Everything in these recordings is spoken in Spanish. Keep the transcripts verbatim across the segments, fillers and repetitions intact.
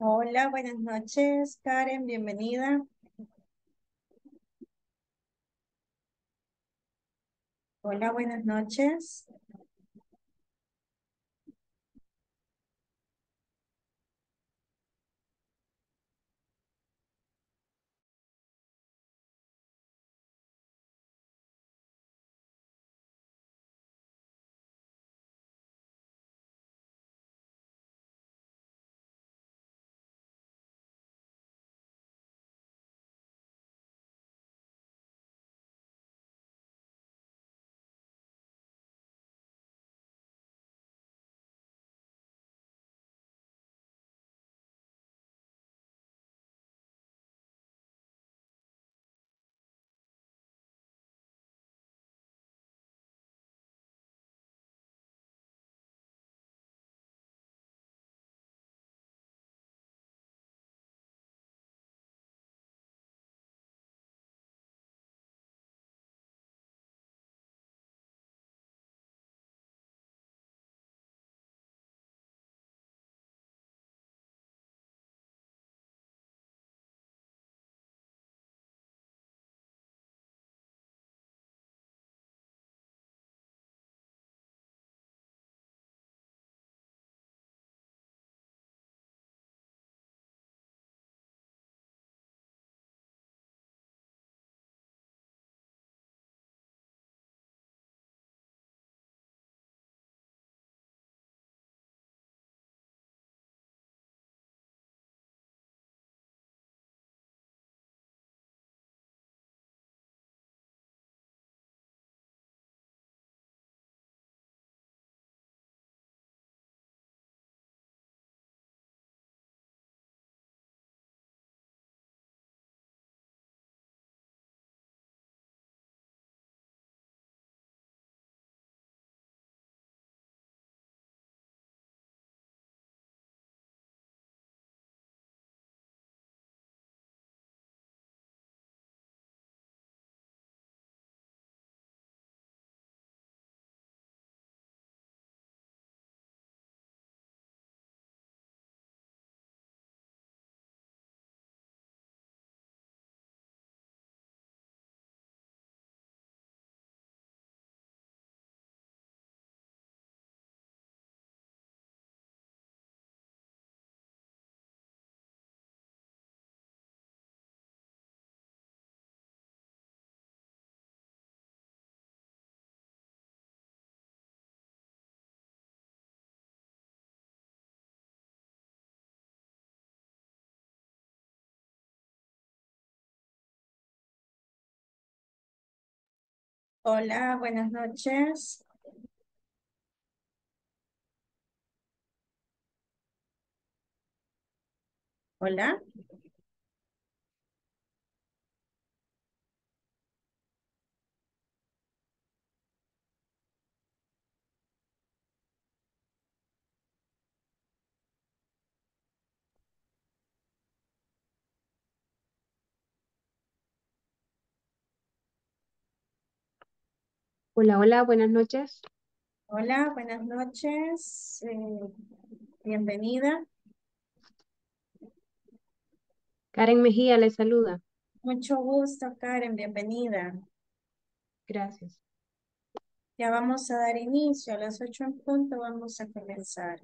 Hola, buenas noches, Karen, bienvenida. Hola, buenas noches. Hola, buenas noches. Hola. Hola, hola, buenas noches. Hola, buenas noches. Eh, bienvenida. Karen Mejía les saluda. Mucho gusto, Karen, bienvenida. Gracias. Ya vamos a dar inicio, a las ocho en punto vamos a comenzar.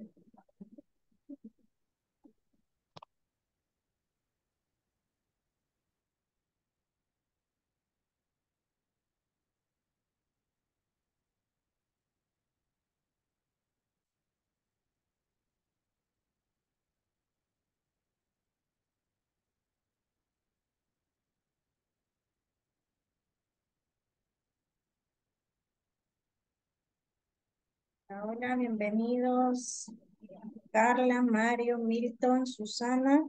Hola, bienvenidos Carla, Mario, Milton, Susana.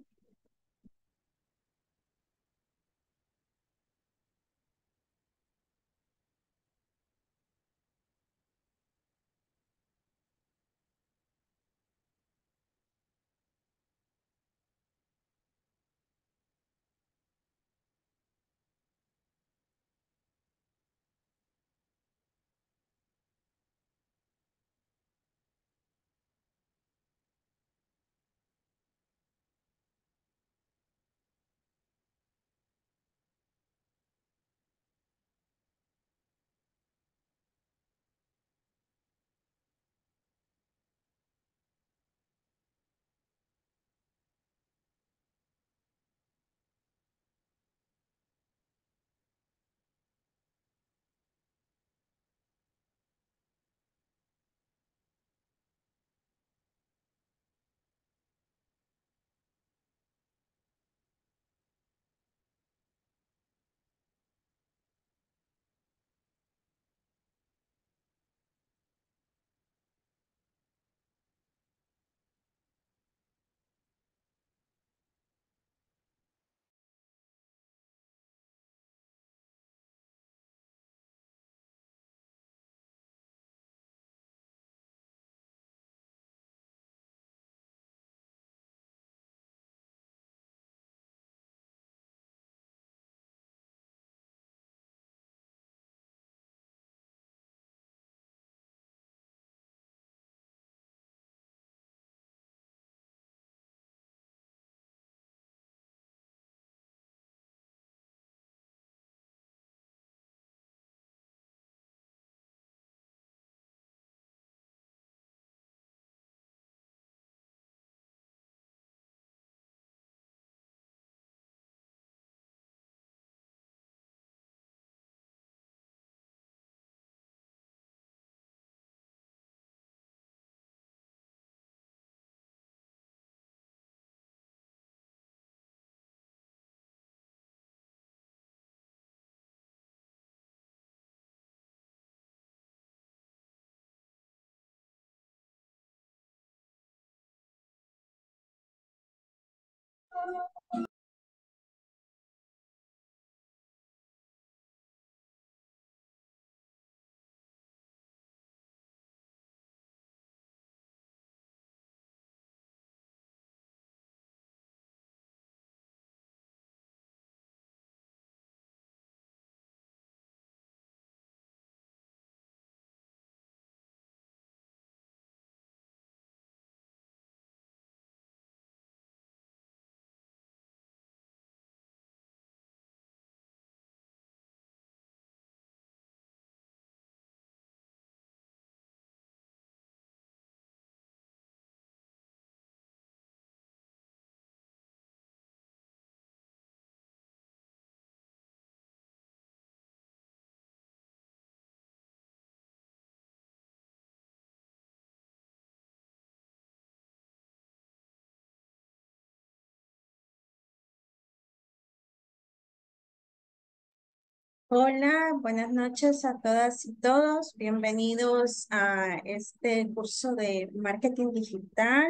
Hola, buenas noches a todas y todos. Bienvenidos a este curso de marketing digital.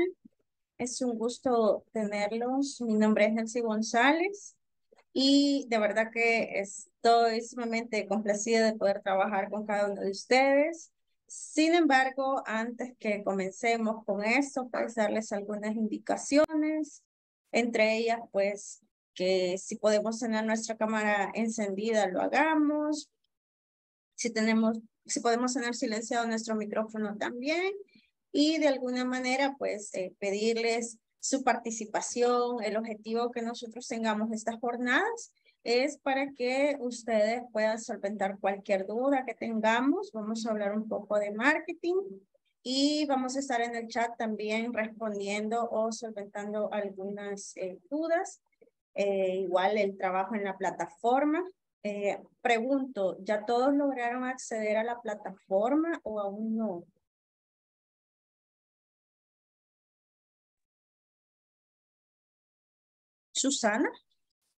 Es un gusto tenerlos. Mi nombre es Nancy González y de verdad que estoy sumamente complacida de poder trabajar con cada uno de ustedes. Sin embargo, antes que comencemos con esto, pues darles algunas indicaciones, entre ellas pues que si podemos tener nuestra cámara encendida, lo hagamos. Si, tenemos, si podemos tener silenciado nuestro micrófono también. Y de alguna manera, pues, eh, pedirles su participación. El objetivo que nosotros tengamos estas jornadas es para que ustedes puedan solventar cualquier duda que tengamos. Vamos a hablar un poco de marketing y vamos a estar en el chat también respondiendo o solventando algunas eh, dudas. Eh, igual el trabajo en la plataforma. Eh, pregunto, ¿ya todos lograron acceder a la plataforma o aún no? Susana,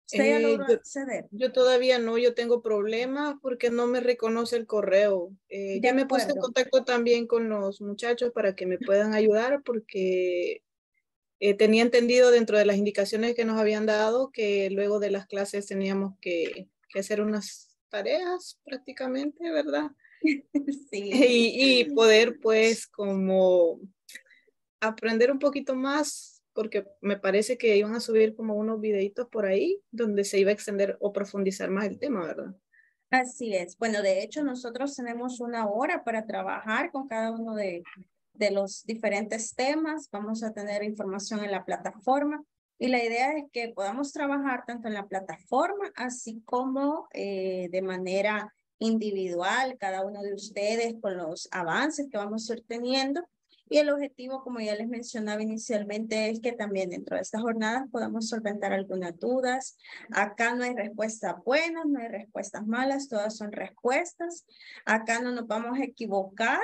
¿usted eh, ya logró yo, acceder? Yo todavía no, yo tengo problemas porque no me reconoce el correo. Eh, ya me puse en contacto también con los muchachos para que me puedan ayudar porque... Eh, tenía entendido dentro de las indicaciones que nos habían dado que luego de las clases teníamos que, que hacer unas tareas prácticamente, ¿verdad? Sí. Y, y poder pues como aprender un poquito más porque me parece que iban a subir como unos videitos por ahí donde se iba a extender o profundizar más el tema, ¿verdad? Así es. Bueno, de hecho nosotros tenemos una hora para trabajar con cada uno de de los diferentes temas. Vamos a tener información en la plataforma y la idea es que podamos trabajar tanto en la plataforma así como eh, de manera individual, cada uno de ustedes con los avances que vamos a ir teniendo. Y el objetivo, como ya les mencionaba inicialmente, es que también dentro de estas jornadas podamos solventar algunas dudas. Acá no hay respuestas buenas, no hay respuestas malas, todas son respuestas. Acá no nos vamos a equivocar,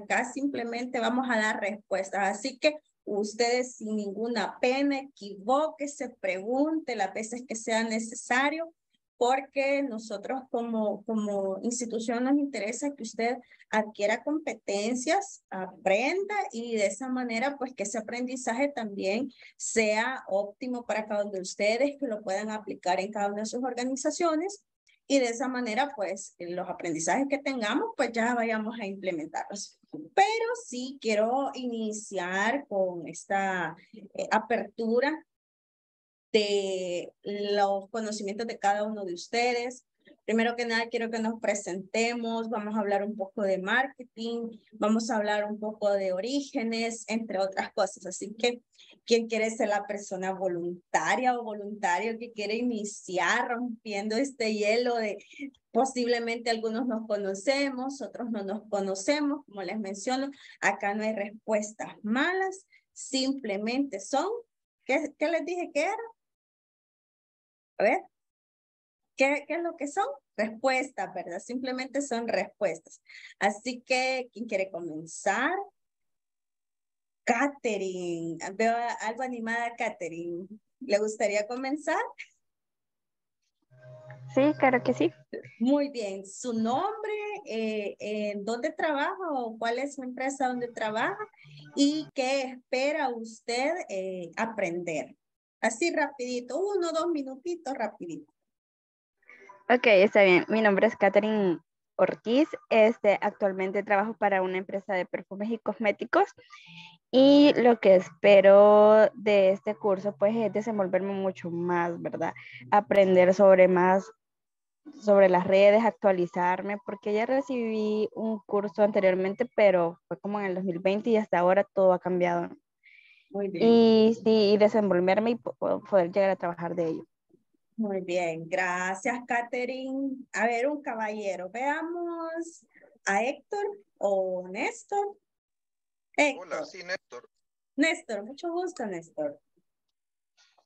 acá simplemente vamos a dar respuestas. Así que ustedes sin ninguna pena, equivóquese, pregunte las veces que sea necesario, porque nosotros como, como institución nos interesa que usted adquiera competencias, aprenda y de esa manera pues que ese aprendizaje también sea óptimo para cada uno de ustedes, que lo puedan aplicar en cada una de sus organizaciones y de esa manera pues los aprendizajes que tengamos pues ya vayamos a implementarlos. Pero sí quiero iniciar con esta eh, apertura de los conocimientos de cada uno de ustedes. Primero que nada, quiero que nos presentemos, vamos a hablar un poco de marketing, vamos a hablar un poco de orígenes, entre otras cosas. Así que, ¿quién quiere ser la persona voluntaria o voluntario que quiere iniciar rompiendo este hielo de posiblemente algunos nos conocemos, otros no nos conocemos? Como les menciono, acá no hay respuestas malas, simplemente son, ¿qué, qué les dije que era? A ver, ¿qué, ¿qué es lo que son? Respuestas, ¿verdad? Simplemente son respuestas. Así que, ¿quién quiere comenzar? Catherine, veo algo animada, Catherine. ¿Le gustaría comenzar? Sí, claro que sí. Muy bien. ¿Su nombre? Eh, eh, ¿Dónde trabaja o cuál es su empresa donde trabaja? ¿Y qué espera usted eh, aprender? Así rapidito, uno, dos minutitos, rapidito. Ok, está bien. Mi nombre es Catherine Ortiz. Este, actualmente trabajo para una empresa de perfumes y cosméticos. Y lo que espero de este curso, pues, es desenvolverme mucho más, ¿verdad? Aprender sobre más, sobre las redes, actualizarme, porque ya recibí un curso anteriormente, pero fue como en el dos mil veinte y hasta ahora todo ha cambiado. Muy bien. Y, y desenvolverme y poder llegar a trabajar de ello. Muy bien, gracias, Catherine. A ver, un caballero, veamos a Héctor o Néstor. Héctor. Hola, sí, Néstor. Néstor, mucho gusto, Néstor.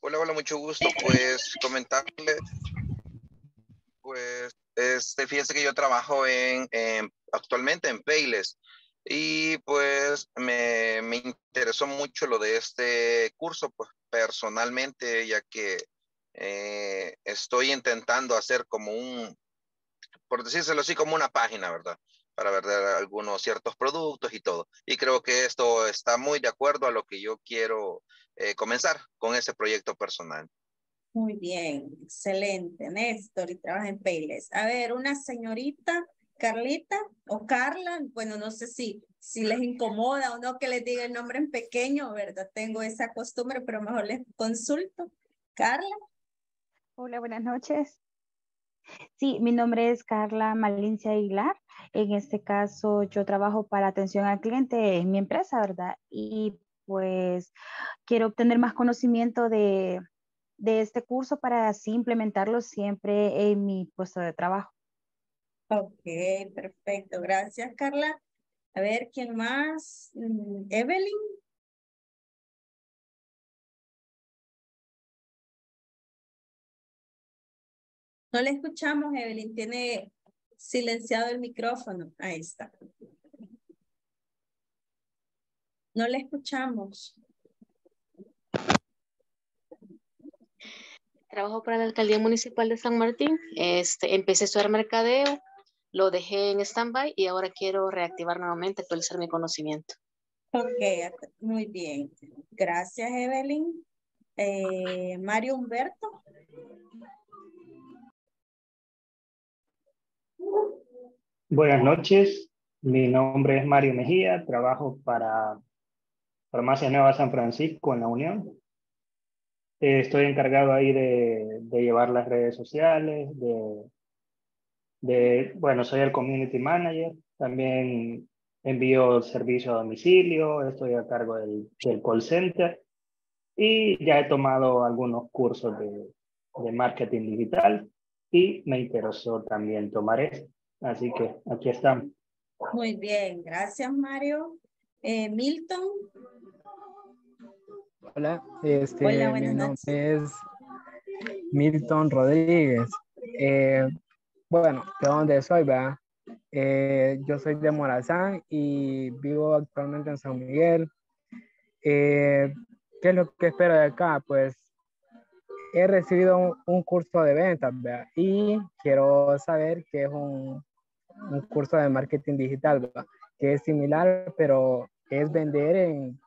Hola, hola, mucho gusto. Pues comentarle, pues, este, fíjense que yo trabajo en, en actualmente en Payless. Y pues me, me interesó mucho lo de este curso, pues personalmente, ya que eh, estoy intentando hacer como un, por decírselo así, como una página, ¿verdad? Para ver algunos ciertos productos y todo. Y creo que esto está muy de acuerdo a lo que yo quiero eh, comenzar con ese proyecto personal. Muy bien, excelente, Néstor, y trabaja en Payless. A ver, una señorita, Carlita o Carla, bueno, no sé si, si les incomoda o no que les diga el nombre en pequeño, ¿verdad? Tengo esa costumbre, pero mejor les consulto. Carla. Hola, buenas noches. Sí, mi nombre es Carla Malincia Aguilar. En este caso, yo trabajo para atención al cliente en mi empresa, ¿verdad? Y pues quiero obtener más conocimiento de... de este curso para así implementarlo siempre en mi puesto de trabajo. Ok, perfecto. Gracias, Carla. A ver, ¿quién más? Evelyn. No le escuchamos, Evelyn. Tiene silenciado el micrófono. Ahí está. No le escuchamos. Trabajo para la Alcaldía Municipal de San Martín. Este, empecé a estudiar mercadeo, lo dejé en stand-by y ahora quiero reactivar nuevamente, actualizar mi conocimiento. Ok, muy bien. Gracias, Evelyn. Eh, Mario Humberto. Buenas noches. Mi nombre es Mario Mejía. Trabajo para Farmacia Nueva San Francisco en La Unión. Estoy encargado ahí de, de llevar las redes sociales, de, de, bueno, soy el community manager, también envío servicio a domicilio, estoy a cargo del, del call center y ya he tomado algunos cursos de, de marketing digital y me interesó también tomar eso, así que aquí estamos. Muy bien, gracias Mario. Eh, Milton. Hola, este, Hola, mi nombre noches. es Milton Rodríguez. Eh, bueno, ¿de dónde soy, verdad? Eh, yo soy de Morazán y vivo actualmente en San Miguel. Eh, ¿Qué es lo que espero de acá? Pues he recibido un, un curso de ventas, ¿verdad? Y quiero saber qué es un, un curso de marketing digital, ¿verdad? Que es similar, pero es vender en...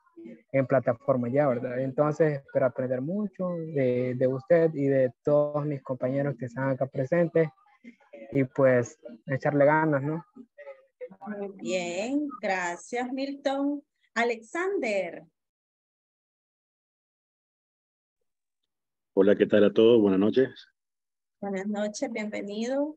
en plataforma ya, ¿verdad? Entonces espero aprender mucho de, de usted y de todos mis compañeros que están acá presentes y pues echarle ganas, ¿no? Muy bien, gracias Milton. Alexander. Hola, ¿qué tal a todos? Buenas noches. Buenas noches, bienvenido.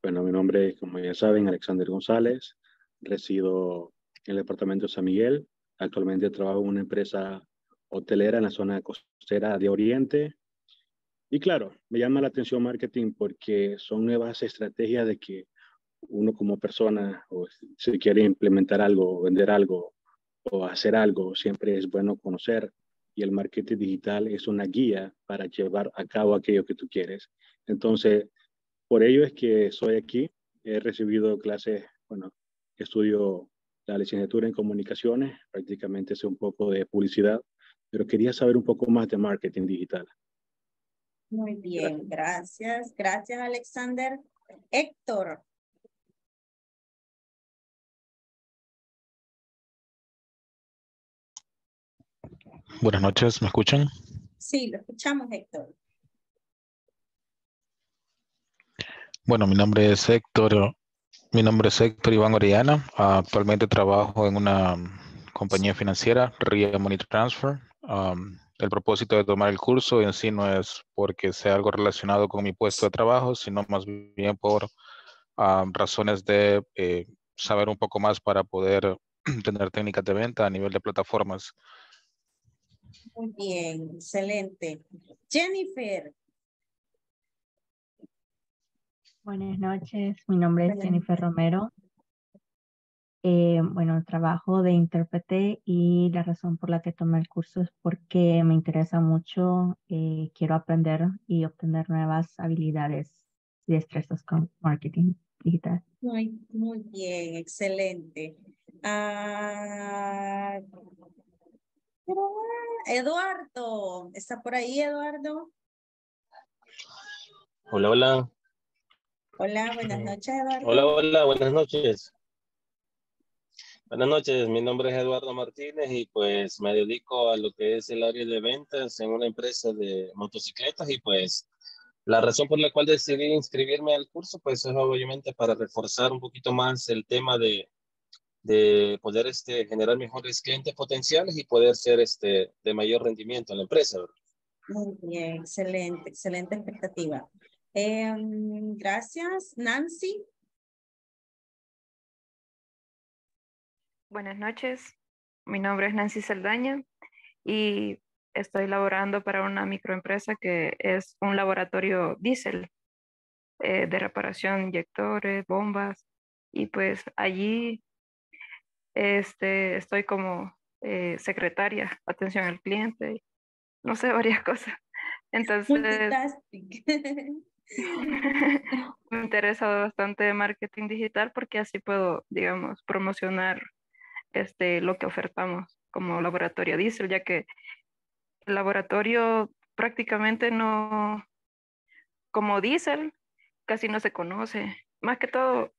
Bueno, mi nombre es, como ya saben, Alexander González. Resido en el departamento de San Miguel. Actualmente trabajo en una empresa hotelera en la zona costera de Oriente. Y claro, me llama la atención marketing porque son nuevas estrategias de que uno como persona, o si quiere implementar algo, vender algo o hacer algo, siempre es bueno conocer. Y el marketing digital es una guía para llevar a cabo aquello que tú quieres. Entonces, por ello es que soy aquí. He recibido clases, bueno, estudio... la licenciatura en comunicaciones, prácticamente es un poco de publicidad, pero quería saber un poco más de marketing digital. Muy bien, gracias. Gracias, gracias Alexander. Héctor. Buenas noches, ¿me escuchan? Sí, lo escuchamos, Héctor. Bueno, mi nombre es Héctor. Mi nombre es Héctor Iván Orellana. Actualmente trabajo en una compañía financiera, R I A Money Transfer. Um, el propósito de tomar el curso en sí no es porque sea algo relacionado con mi puesto de trabajo, sino más bien por um, razones de eh, saber un poco más para poder tener técnicas de venta a nivel de plataformas. Muy bien, excelente. Jennifer. Buenas noches, mi nombre es Jennifer Romero. Eh, bueno, trabajo de intérprete y la razón por la que tomé el curso es porque me interesa mucho, eh, quiero aprender y obtener nuevas habilidades y destrezas con marketing digital. Muy, muy bien, excelente. Uh, Eduardo, ¿está por ahí Eduardo? Hola, hola. Hola, buenas noches, Eduardo. Hola, hola, buenas noches. Buenas noches, mi nombre es Eduardo Martínez y pues me dedico a lo que es el área de ventas en una empresa de motocicletas y pues la razón por la cual decidí inscribirme al curso pues es obviamente para reforzar un poquito más el tema de, de poder este, generar mejores clientes potenciales y poder ser este, de mayor rendimiento en la empresa, ¿verdad? Muy bien, excelente, excelente expectativa. Eh, gracias, Nancy. Buenas noches, mi nombre es Nancy Saldaña y estoy laborando para una microempresa que es un laboratorio diésel eh, de reparación, inyectores, bombas y pues allí este, estoy como eh, secretaria, atención al cliente, no sé, varias cosas. Entonces, me interesa bastante marketing digital porque así puedo, digamos, promocionar este, lo que ofertamos como laboratorio diésel, ya que el laboratorio prácticamente no, como diésel, casi no se conoce. Más que todo,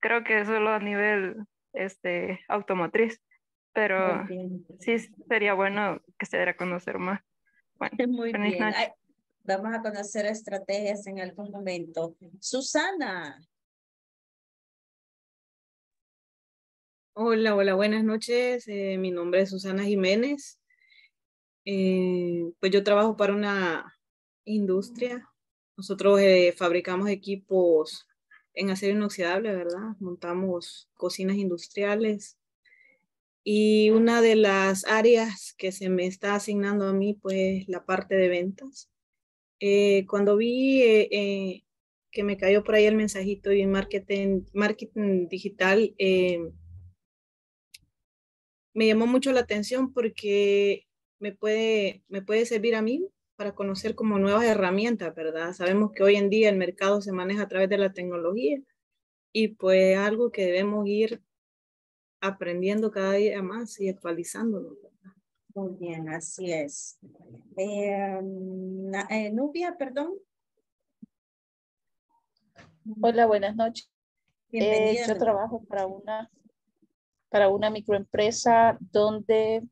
creo que solo a nivel este, automotriz, pero sí sería bueno que se diera a conocer más. Bueno, muy bien. Ay, vamos a conocer estrategias en algún momento. Susana. Hola, hola, buenas noches. Eh, mi nombre es Susana Jiménez. Eh, pues yo trabajo para una industria. Nosotros eh, fabricamos equipos en acero inoxidable, ¿verdad? Montamos cocinas industriales. Y una de las áreas que se me está asignando a mí, pues, la parte de ventas. Eh, cuando vi eh, eh, que me cayó por ahí el mensajito y marketing, marketing digital, eh, me llamó mucho la atención porque me puede, me puede servir a mí para conocer como nuevas herramientas, ¿verdad? Sabemos que hoy en día el mercado se maneja a través de la tecnología y pues algo que debemos ir aprendiendo cada día más y actualizándolo. Muy bien, así es. Eh, eh, Nubia, perdón. Hola, buenas noches. Eh, yo trabajo para una, para una microempresa donde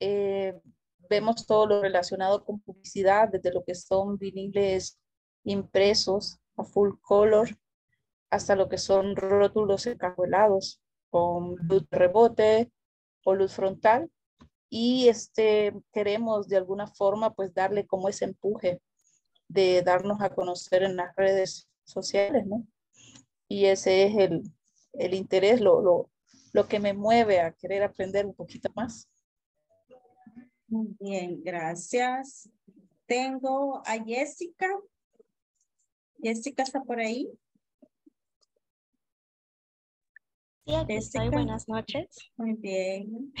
eh, vemos todo lo relacionado con publicidad, desde lo que son viniles impresos a full color hasta lo que son rótulos encajuelados con luz de rebote o luz frontal, y este, queremos de alguna forma pues darle como ese empuje de darnos a conocer en las redes sociales, ¿no? Y ese es el, el interés, lo, lo, lo que me mueve a querer aprender un poquito más. Muy bien, gracias. Tengo a Jessica. Jessica está por ahí. Sí, aquí estoy. Buenas noches. Muy bien.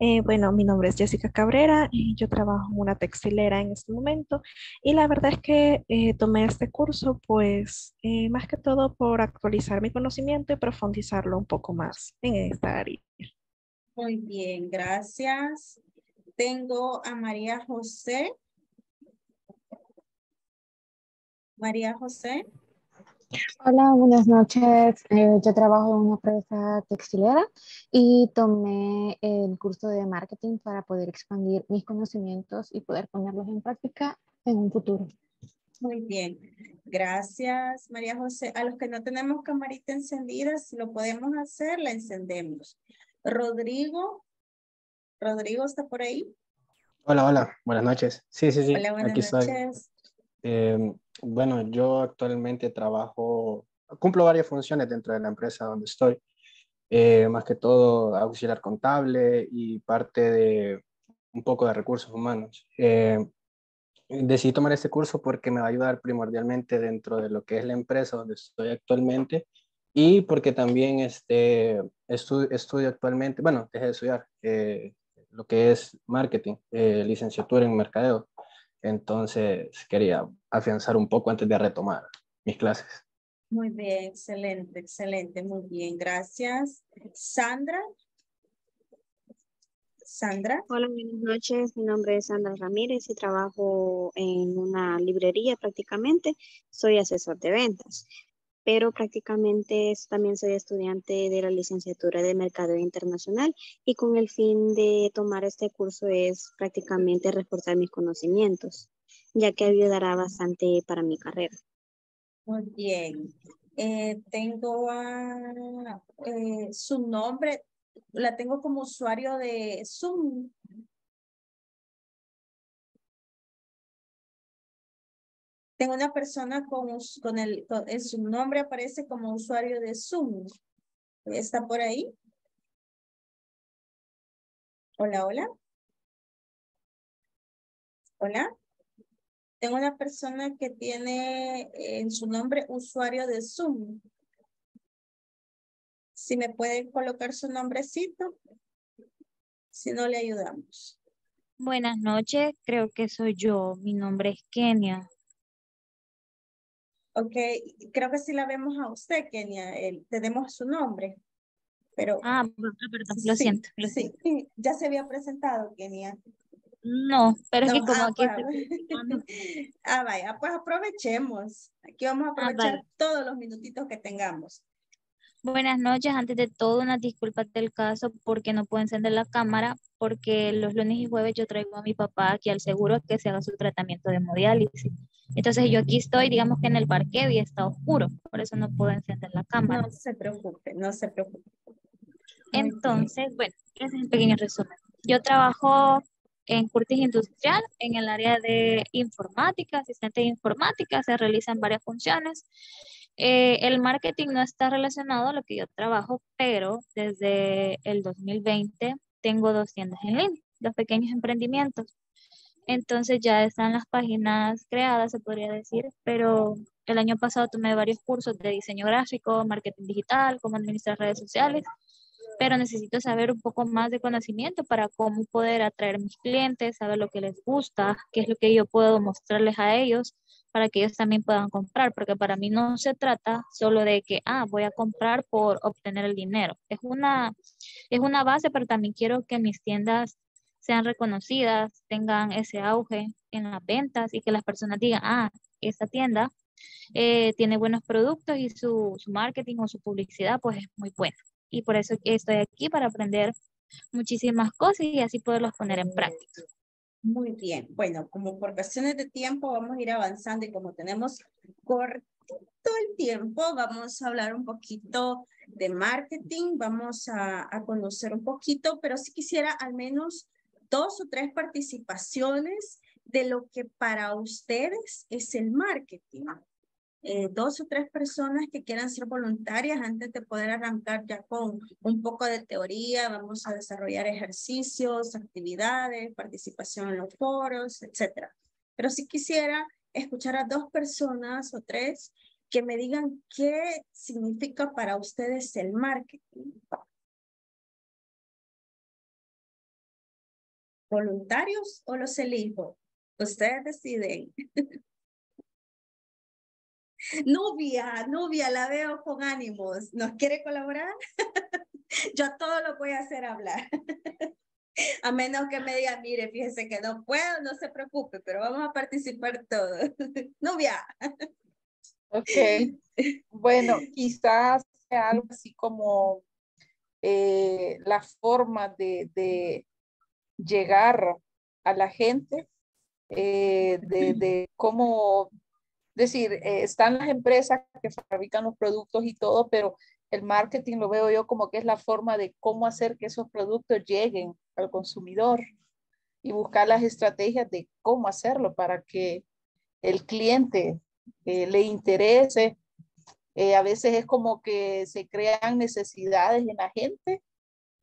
Eh, bueno, mi nombre es Jessica Cabrera. Yo trabajo en una textilera en este momento y la verdad es que eh, tomé este curso pues eh, más que todo por actualizar mi conocimiento y profundizarlo un poco más en esta área. Muy bien, gracias. Tengo a María José. María José. Hola, buenas noches. Eh, yo trabajo en una empresa textilera y tomé el curso de marketing para poder expandir mis conocimientos y poder ponerlos en práctica en un futuro. Muy bien. Gracias, María José. A los que no tenemos camarita encendida, si lo podemos hacer, la encendemos. Rodrigo. Rodrigo, ¿está por ahí? Hola, hola. Buenas noches. Sí, sí, sí. Hola, buenas Aquí noches. Eh, bueno, yo actualmente trabajo, cumplo varias funciones dentro de la empresa donde estoy, eh, más que todo auxiliar contable y parte de un poco de recursos humanos. Eh, decidí tomar este curso porque me va a ayudar primordialmente dentro de lo que es la empresa donde estoy actualmente y porque también este, estu estudio actualmente, bueno, dejé de estudiar eh, lo que es marketing, eh, licenciatura en mercadeo. Entonces, quería afianzar un poco antes de retomar mis clases. Muy bien, excelente, excelente, muy bien, gracias. Sandra. Sandra. Hola, buenas noches, mi nombre es Sandra Ramírez y trabajo en una librería prácticamente, soy asesor de ventas. pero prácticamente es, también soy estudiante de la licenciatura de Mercadeo Internacional y con el fin de tomar este curso es prácticamente reforzar mis conocimientos, ya que ayudará bastante para mi carrera. Muy bien. Eh, tengo a, eh, su nombre, la tengo como usuario de Zoom. Tengo una persona con, con, el, con el, su nombre aparece como usuario de Zoom. ¿Está por ahí? Hola, hola. Hola. Tengo una persona que tiene en su nombre usuario de Zoom. Si me pueden colocar su nombrecito, si no le ayudamos. Buenas noches, creo que soy yo. Mi nombre es Kenia. Ok, creo que sí la vemos a usted, Kenia. El, tenemos su nombre. Pero, ah, perdón, lo sí, siento. Lo sí, siento. Ya se había presentado, Kenia. No, pero no, es que como ah, aquí... Bueno. Ah, vaya, pues aprovechemos. Aquí vamos a aprovechar ah, todos los minutitos que tengamos. Buenas noches. Antes de todo, unas disculpas del caso porque no puedo encender la cámara porque los lunes y jueves yo traigo a mi papá aquí al seguro que se haga su tratamiento de hemodiálisis. Entonces yo aquí estoy, digamos que en el parqueo y está oscuro, por eso no puedo encender la cámara. No se preocupe, no se preocupe. Entonces, bueno, ese es un pequeño resumen. Yo trabajo en Curtis Industrial, en el área de informática, asistente de informática, se realizan varias funciones. Eh, el marketing no está relacionado a lo que yo trabajo, pero desde el dos mil veinte tengo dos tiendas en línea, dos pequeños emprendimientos. Entonces ya están las páginas creadas, se podría decir, pero el año pasado tomé varios cursos de diseño gráfico, marketing digital, cómo administrar redes sociales, pero necesito saber un poco más de conocimiento para cómo poder atraer a mis clientes, saber lo que les gusta, qué es lo que yo puedo mostrarles a ellos para que ellos también puedan comprar, porque para mí no se trata solo de que, ah, voy a comprar por obtener el dinero. Es una, es una base, pero también quiero que mis tiendas sean reconocidas, tengan ese auge en las ventas y que las personas digan, ah, esta tienda eh, tiene buenos productos y su, su marketing o su publicidad pues es muy buena. Y por eso estoy aquí para aprender muchísimas cosas y así poderlas poner en práctica. Muy bien. Bueno, como por cuestiones de tiempo vamos a ir avanzando y como tenemos cortito el tiempo, vamos a hablar un poquito de marketing, vamos a, a conocer un poquito, pero sí quisiera al menos dos o tres participaciones de lo que para ustedes es el marketing. Eh, dos o tres personas que quieran ser voluntarias antes de poder arrancar ya con un poco de teoría, vamos a desarrollar ejercicios, actividades, participación en los foros, etcétera. Pero sí quisiera escuchar a dos personas o tres que me digan qué significa para ustedes el marketing. ¿Voluntarios o los elijo? Ustedes deciden. Nubia, Nubia, la veo con ánimos. ¿Nos quiere colaborar? Yo todo lo voy a hacer hablar. A menos que me diga, mire, fíjese que no puedo, no se preocupe, pero vamos a participar todos. Nubia. Ok. Bueno, quizás sea algo así como eh, la forma de... de llegar a la gente, eh, de, de cómo, decir, eh, están las empresas que fabrican los productos y todo, pero el marketing lo veo yo como que es la forma de cómo hacer que esos productos lleguen al consumidor y buscar las estrategias de cómo hacerlo para que el cliente eh, le interese. Eh, a veces es como que se crean necesidades en la gente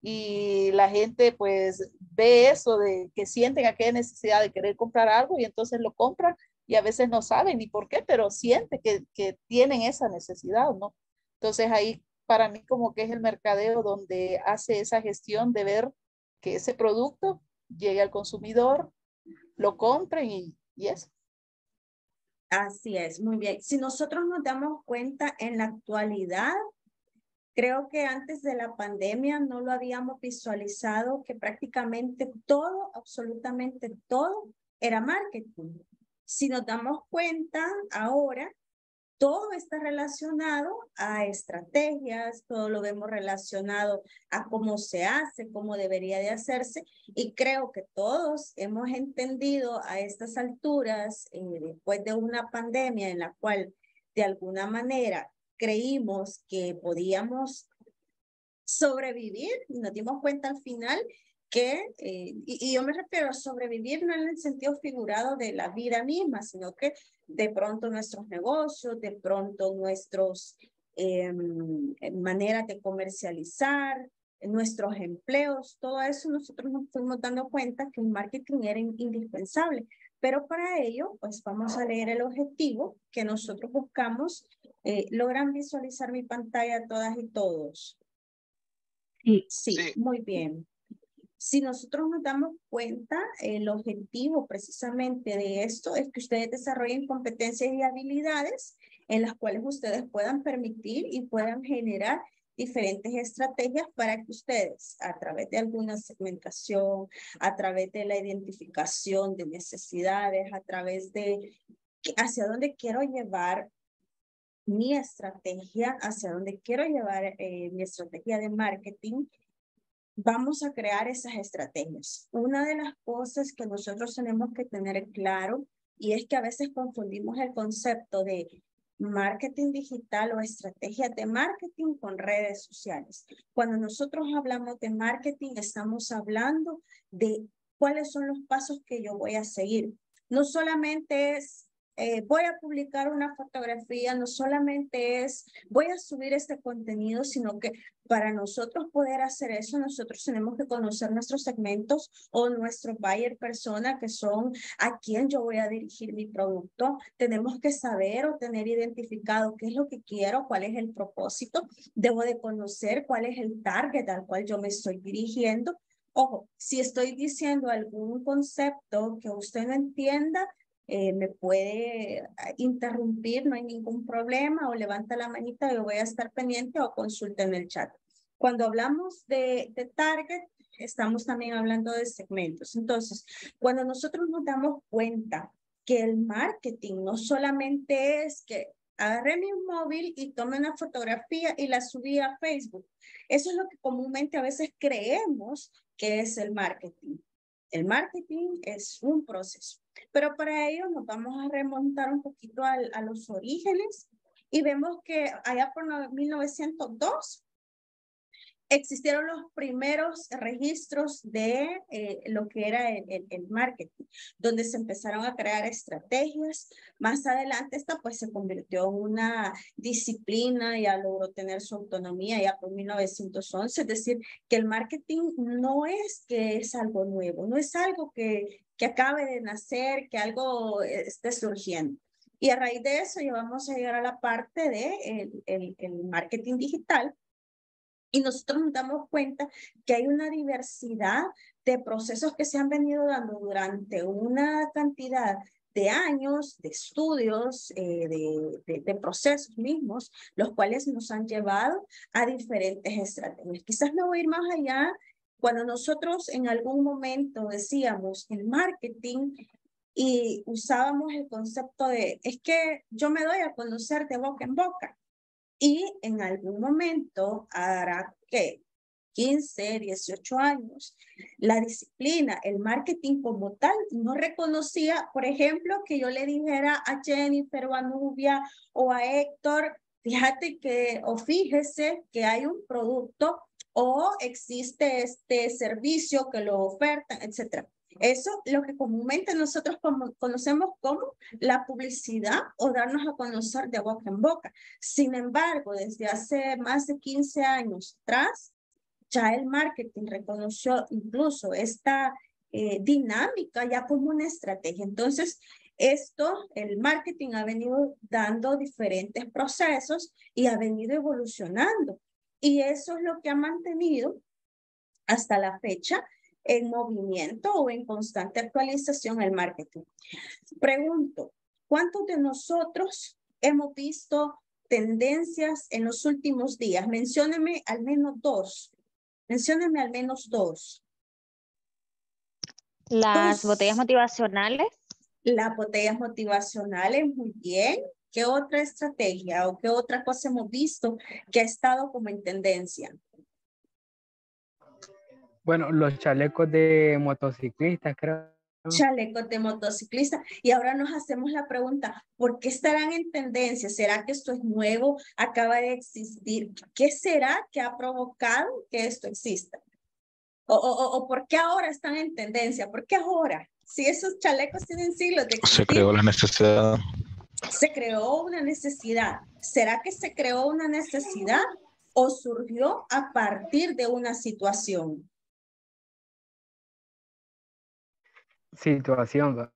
y la gente pues ve eso de que sienten aquella necesidad de querer comprar algo y entonces lo compran y a veces no saben ni por qué, pero sienten que, que tienen esa necesidad, ¿no? Entonces ahí para mí como que es el mercadeo donde hace esa gestión de ver que ese producto llegue al consumidor, lo compren y, y eso. Así es, muy bien. Si nosotros nos damos cuenta en la actualidad, creo que antes de la pandemia no lo habíamos visualizado que prácticamente todo, absolutamente todo, era marketing. Si nos damos cuenta ahora, todo está relacionado a estrategias, todo lo vemos relacionado a cómo se hace, cómo debería de hacerse, y creo que todos hemos entendido a estas alturas, eh, después de una pandemia en la cual de alguna manera creímos que podíamos sobrevivir, y nos dimos cuenta al final que, eh, y, y yo me refiero a sobrevivir no en el sentido figurado de la vida misma, sino que de pronto nuestros negocios, de pronto nuestras eh, maneras de comercializar, nuestros empleos, todo eso nosotros nos fuimos dando cuenta que el marketing era in, indispensable. Pero para ello, pues vamos a leer el objetivo que nosotros buscamos. Eh, ¿Logran visualizar mi pantalla todas y todos? Sí, sí, muy bien. Si nosotros nos damos cuenta, el objetivo precisamente de esto es que ustedes desarrollen competencias y habilidades en las cuales ustedes puedan permitir y puedan generar diferentes estrategias para que ustedes, a través de alguna segmentación, a través de la identificación de necesidades, a través de hacia dónde quiero llevar mi estrategia, hacia dónde quiero llevar eh, mi estrategia de marketing, vamos a crear esas estrategias. Una de las cosas que nosotros tenemos que tener claro, y es que a veces confundimos el concepto de marketing digital o estrategias de marketing con redes sociales. Cuando nosotros hablamos de marketing, estamos hablando de cuáles son los pasos que yo voy a seguir. No solamente es Eh, voy a publicar una fotografía, no solamente es voy a subir este contenido, sino que para nosotros poder hacer eso, nosotros tenemos que conocer nuestros segmentos o nuestro buyer persona, que son a quién yo voy a dirigir mi producto. Tenemos que saber o tener identificado qué es lo que quiero, cuál es el propósito. Debo de conocer cuál es el target al cual yo me estoy dirigiendo. Ojo, si estoy diciendo algún concepto que usted no entienda, Eh, me puede interrumpir, no hay ningún problema, o levanta la manita, yo voy a estar pendiente, o consulta en el chat. Cuando hablamos de, de target, estamos también hablando de segmentos. Entonces, cuando nosotros nos damos cuenta que el marketing no solamente es que agarré mi móvil y tomé una fotografía y la subí a Facebook, eso es lo que comúnmente a veces creemos que es el marketing. El marketing es un proceso, pero para ello nos vamos a remontar un poquito a, a los orígenes, y vemos que allá por mil novecientos dos existieron los primeros registros de eh, lo que era el, el, el marketing, donde se empezaron a crear estrategias. Más adelante esta pues se convirtió en una disciplina, ya logró tener su autonomía ya por mil novecientos once, es decir, que el marketing no es que es algo nuevo, no es algo que, que acabe de nacer, que algo esté surgiendo. Y a raíz de eso ya vamos a llegar a la parte de el, el, el marketing digital. Y nosotros nos damos cuenta que hay una diversidad de procesos que se han venido dando durante una cantidad de años, de estudios, eh, de, de, de procesos mismos, los cuales nos han llevado a diferentes estrategias. Quizás me voy a ir más allá. Cuando nosotros en algún momento decíamos el marketing y usábamos el concepto de, es que yo me doy a conocer de boca en boca. Y en algún momento, hará que quince, dieciocho años, la disciplina, el marketing como tal, no reconocía, por ejemplo, que yo le dijera a Jennifer o a Nubia o a Héctor, fíjate que, o fíjese que hay un producto o existe este servicio que lo ofertan, etcétera. Eso es lo que comúnmente nosotros como, conocemos como la publicidad o darnos a conocer de boca en boca. Sin embargo, desde hace más de quince años atrás, ya el marketing reconoció incluso esta eh, dinámica ya como una estrategia. Entonces, esto, el marketing ha venido dando diferentes procesos y ha venido evolucionando. Y eso es lo que ha mantenido hasta la fecha en movimiento o en constante actualización el marketing. Pregunto, ¿cuántos de nosotros hemos visto tendencias en los últimos días? Mencióneme al menos dos. Mencióneme al menos dos. Las dos. Botellas motivacionales. Las botellas motivacionales, muy bien. ¿Qué otra estrategia o qué otra cosa hemos visto que ha estado como en tendencia? Bueno, los chalecos de motociclistas, creo. Chalecos de motociclista. Y ahora nos hacemos la pregunta, ¿por qué estarán en tendencia? ¿Será que esto es nuevo? ¿Acaba de existir? ¿Qué será que ha provocado que esto exista? ¿O, o, o por qué ahora están en tendencia? ¿Por qué ahora? Si esos chalecos tienen siglos de existir. Se creó la necesidad. Se creó una necesidad. ¿Será que se creó una necesidad o surgió a partir de una situación? Situación.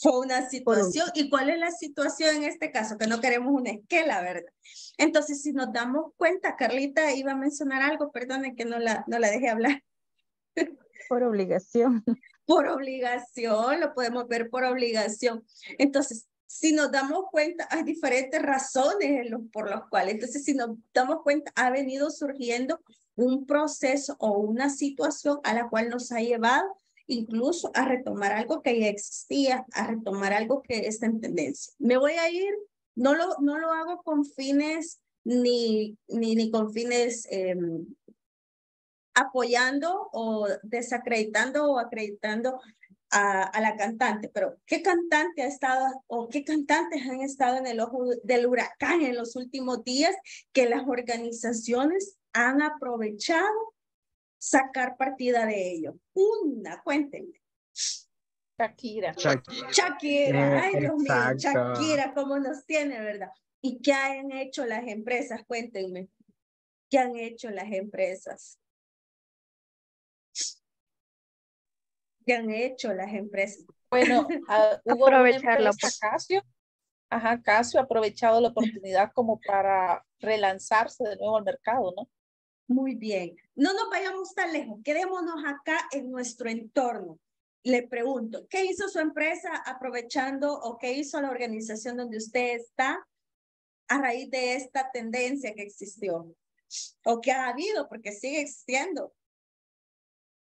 Fue una situación. ¿Y cuál es la situación en este caso? Que no queremos una esquela, ¿verdad? Entonces, si nos damos cuenta, Carlita iba a mencionar algo, perdone que no la, no la dejé hablar. Por obligación. Por obligación, lo podemos ver por obligación. Entonces, si nos damos cuenta, hay diferentes razones por las cuales. Entonces, si nos damos cuenta, ha venido surgiendo un proceso o una situación a la cual nos ha llevado incluso a retomar algo que ya existía, a retomar algo que está en tendencia. Me voy a ir, no lo, no lo hago con fines, ni, ni, ni con fines eh, apoyando o desacreditando o acreditando a, a la cantante, pero ¿qué cantante ha estado o qué cantantes han estado en el ojo del huracán en los últimos días que las organizaciones han aprovechado sacar partida de ello? Una, cuéntenme. Shakira. Shakira. Shakira. Ay, Dios mío, Shakira, cómo nos tiene, ¿verdad? ¿Y qué han hecho las empresas? Cuéntenme. ¿Qué han hecho las empresas? ¿Qué han hecho las empresas? Bueno, uh, hubo aprovechar la Casio. Ajá, Casio ha aprovechado la oportunidad como para relanzarse de nuevo al mercado, ¿no? Muy bien. No nos vayamos tan lejos. Quedémonos acá en nuestro entorno. Le pregunto, ¿qué hizo su empresa aprovechando o qué hizo la organización donde usted está a raíz de esta tendencia que existió? O que ha habido, porque sigue existiendo.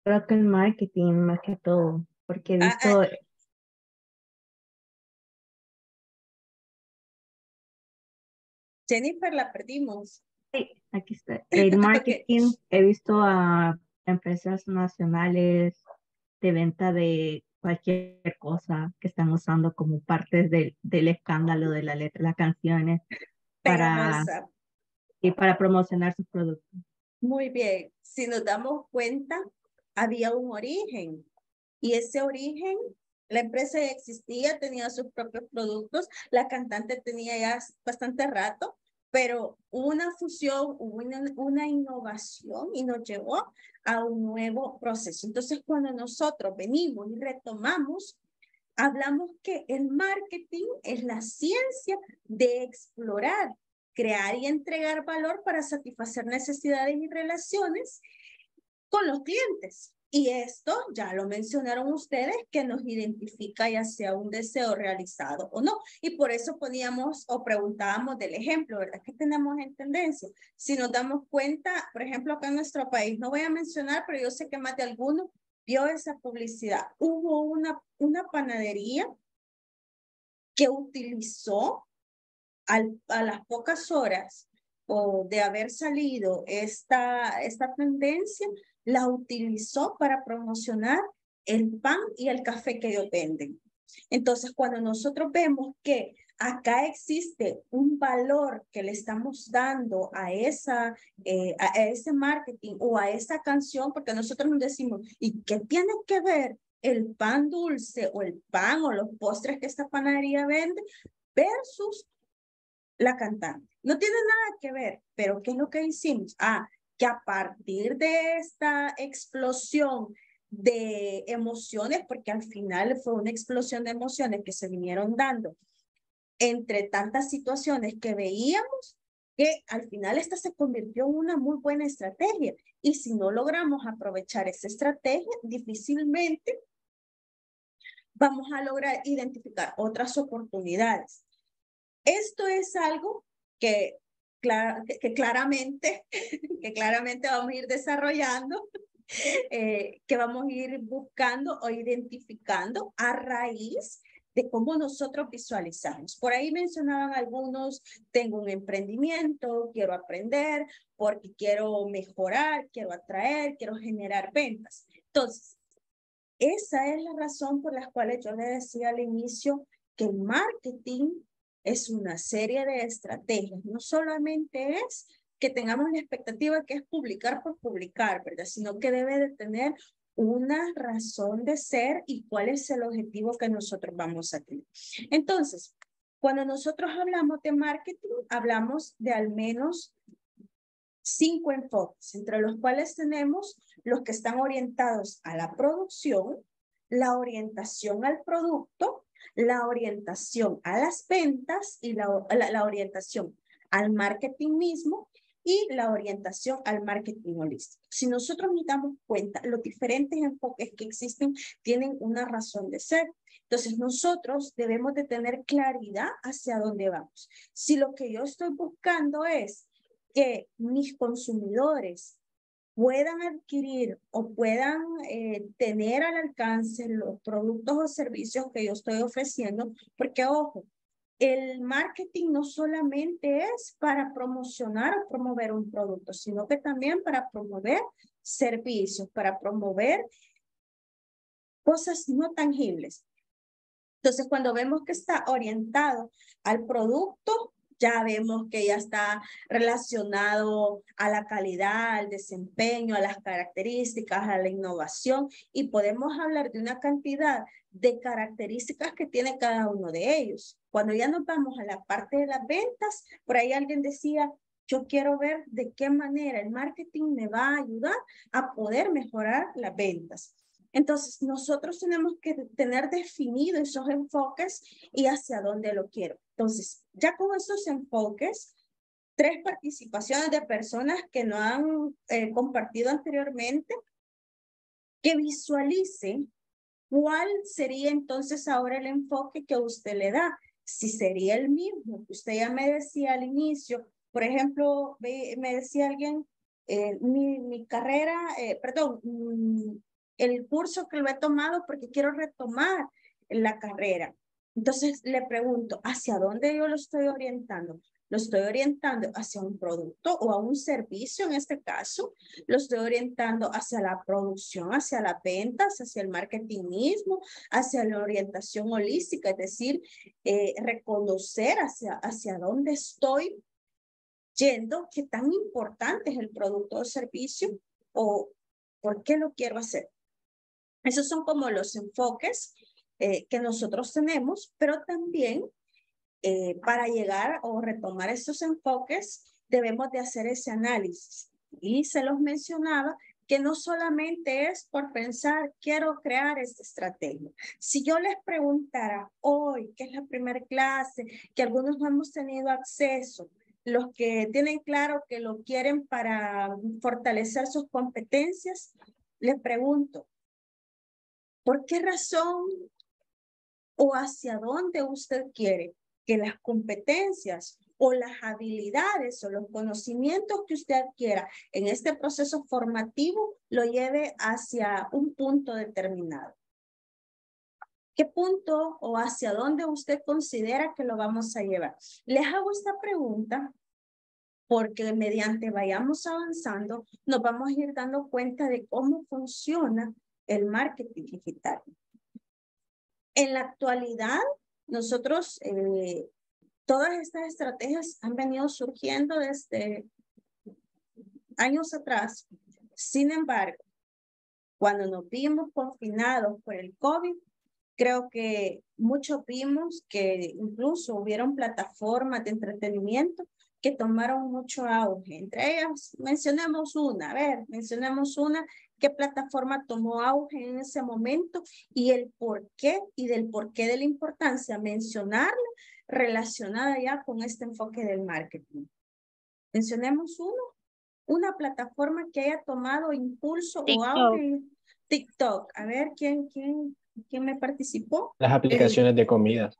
Creo que el marketing más que todo, porque he visto... Ah, ah. Jennifer, la perdimos. Sí, aquí está. El marketing, okay. He visto a empresas nacionales de venta de cualquier cosa que están usando como partes del, del escándalo de la letra, las canciones para, y para promocionar sus productos. Muy bien. Si nos damos cuenta, había un origen y ese origen, la empresa ya existía, tenía sus propios productos, la cantante tenía ya bastante rato, pero hubo una fusión, hubo una, una innovación y nos llevó a un nuevo proceso. Entonces, cuando nosotros venimos y retomamos, hablamos que el marketing es la ciencia de explorar, crear y entregar valor para satisfacer necesidades y relaciones con los clientes. Y esto ya lo mencionaron ustedes, que nos identifica ya sea un deseo realizado o no. Y por eso poníamos o preguntábamos del ejemplo, ¿verdad? ¿Qué tenemos en tendencia? Si nos damos cuenta, por ejemplo, acá en nuestro país, no voy a mencionar, pero yo sé que más de alguno vio esa publicidad. Hubo una, una panadería que utilizó al, a las pocas horas o de haber salido esta, esta tendencia, la utilizó para promocionar el pan y el café que ellos venden. Entonces, cuando nosotros vemos que acá existe un valor que le estamos dando a, esa, eh, a ese marketing o a esa canción, porque nosotros nos decimos, ¿y qué tiene que ver el pan dulce o el pan o los postres que esta panadería vende versus la cantante? No tiene nada que ver, pero ¿qué es lo que hicimos? Ah, que a partir de esta explosión de emociones, porque al final fue una explosión de emociones que se vinieron dando entre tantas situaciones que veíamos, que al final esta se convirtió en una muy buena estrategia. Y si no logramos aprovechar esa estrategia, difícilmente vamos a lograr identificar otras oportunidades. Esto es algo que... Que, que, claramente, que claramente vamos a ir desarrollando, eh, que vamos a ir buscando o identificando a raíz de cómo nosotros visualizamos. Por ahí mencionaban algunos, tengo un emprendimiento, quiero aprender, porque quiero mejorar, quiero atraer, quiero generar ventas. Entonces, esa es la razón por la cual yo le decía al inicio que el marketing es una serie de estrategias. No solamente es que tengamos la expectativa que es publicar por publicar, ¿verdad? Sino que debe de tener una razón de ser y cuál es el objetivo que nosotros vamos a tener. Entonces, cuando nosotros hablamos de marketing, hablamos de al menos cinco enfoques, entre los cuales tenemos los que están orientados a la producción, la orientación al producto, la orientación a las ventas y la, la, la orientación al marketing mismo y la orientación al marketing holístico. Si nosotros nos damos cuenta, los diferentes enfoques que existen tienen una razón de ser. Entonces nosotros debemos de tener claridad hacia dónde vamos. Si lo que yo estoy buscando es que mis consumidores puedan adquirir o puedan eh, tener al alcance los productos o servicios que yo estoy ofreciendo, porque ojo, el marketing no solamente es para promocionar o promover un producto, sino que también para promover servicios, para promover cosas no tangibles. Entonces, cuando vemos que está orientado al producto, ya vemos que ya está relacionado a la calidad, al desempeño, a las características, a la innovación, y podemos hablar de una cantidad de características que tiene cada uno de ellos. Cuando ya nos vamos a la parte de las ventas, por ahí alguien decía, yo quiero ver de qué manera el marketing me va a ayudar a poder mejorar las ventas. Entonces, nosotros tenemos que tener definido esos enfoques y hacia dónde lo quiero. Entonces, ya con esos enfoques, tres participaciones de personas que no han eh, compartido anteriormente, que visualicen cuál sería entonces ahora el enfoque que usted le da. Si sería el mismo que usted ya me decía al inicio. Por ejemplo, me decía alguien, eh, mi, mi carrera, eh, perdón, mi, el curso que lo he tomado porque quiero retomar la carrera. Entonces le pregunto, ¿hacia dónde yo lo estoy orientando? ¿Lo estoy orientando hacia un producto o a un servicio en este caso? ¿Lo estoy orientando hacia la producción, hacia las ventas, hacia el marketing mismo, hacia la orientación holística? Es decir, eh, reconocer hacia, hacia dónde estoy yendo, qué tan importante es el producto o servicio o por qué lo quiero hacer. Esos son como los enfoques eh, que nosotros tenemos, pero también eh, para llegar o retomar esos enfoques debemos de hacer ese análisis. Y se los mencionaba que no solamente es por pensar, quiero crear esta estrategia. Si yo les preguntara hoy, que es la primera clase, que algunos no hemos tenido acceso, los que tienen claro que lo quieren para fortalecer sus competencias, les pregunto, ¿por qué razón o hacia dónde usted quiere que las competencias o las habilidades o los conocimientos que usted adquiera en este proceso formativo lo lleve hacia un punto determinado? ¿Qué punto o hacia dónde usted considera que lo vamos a llevar? Les hago esta pregunta porque mediante vayamos avanzando nos vamos a ir dando cuenta de cómo funciona el marketing digital. En la actualidad, nosotros, eh, todas estas estrategias han venido surgiendo desde años atrás. Sin embargo, cuando nos vimos confinados por el COVID, creo que muchos vimos que incluso hubieron plataformas de entretenimiento que tomaron mucho auge. Entre ellas, mencionemos una, a ver, mencionemos una, qué plataforma tomó auge en ese momento y el por qué y del por qué de la importancia mencionarla relacionada ya con este enfoque del marketing. Mencionemos uno, una plataforma que haya tomado impulso TikTok. O auge, TikTok. A ver, ¿quién, quién, quién me participó? Las aplicaciones eh, de comida.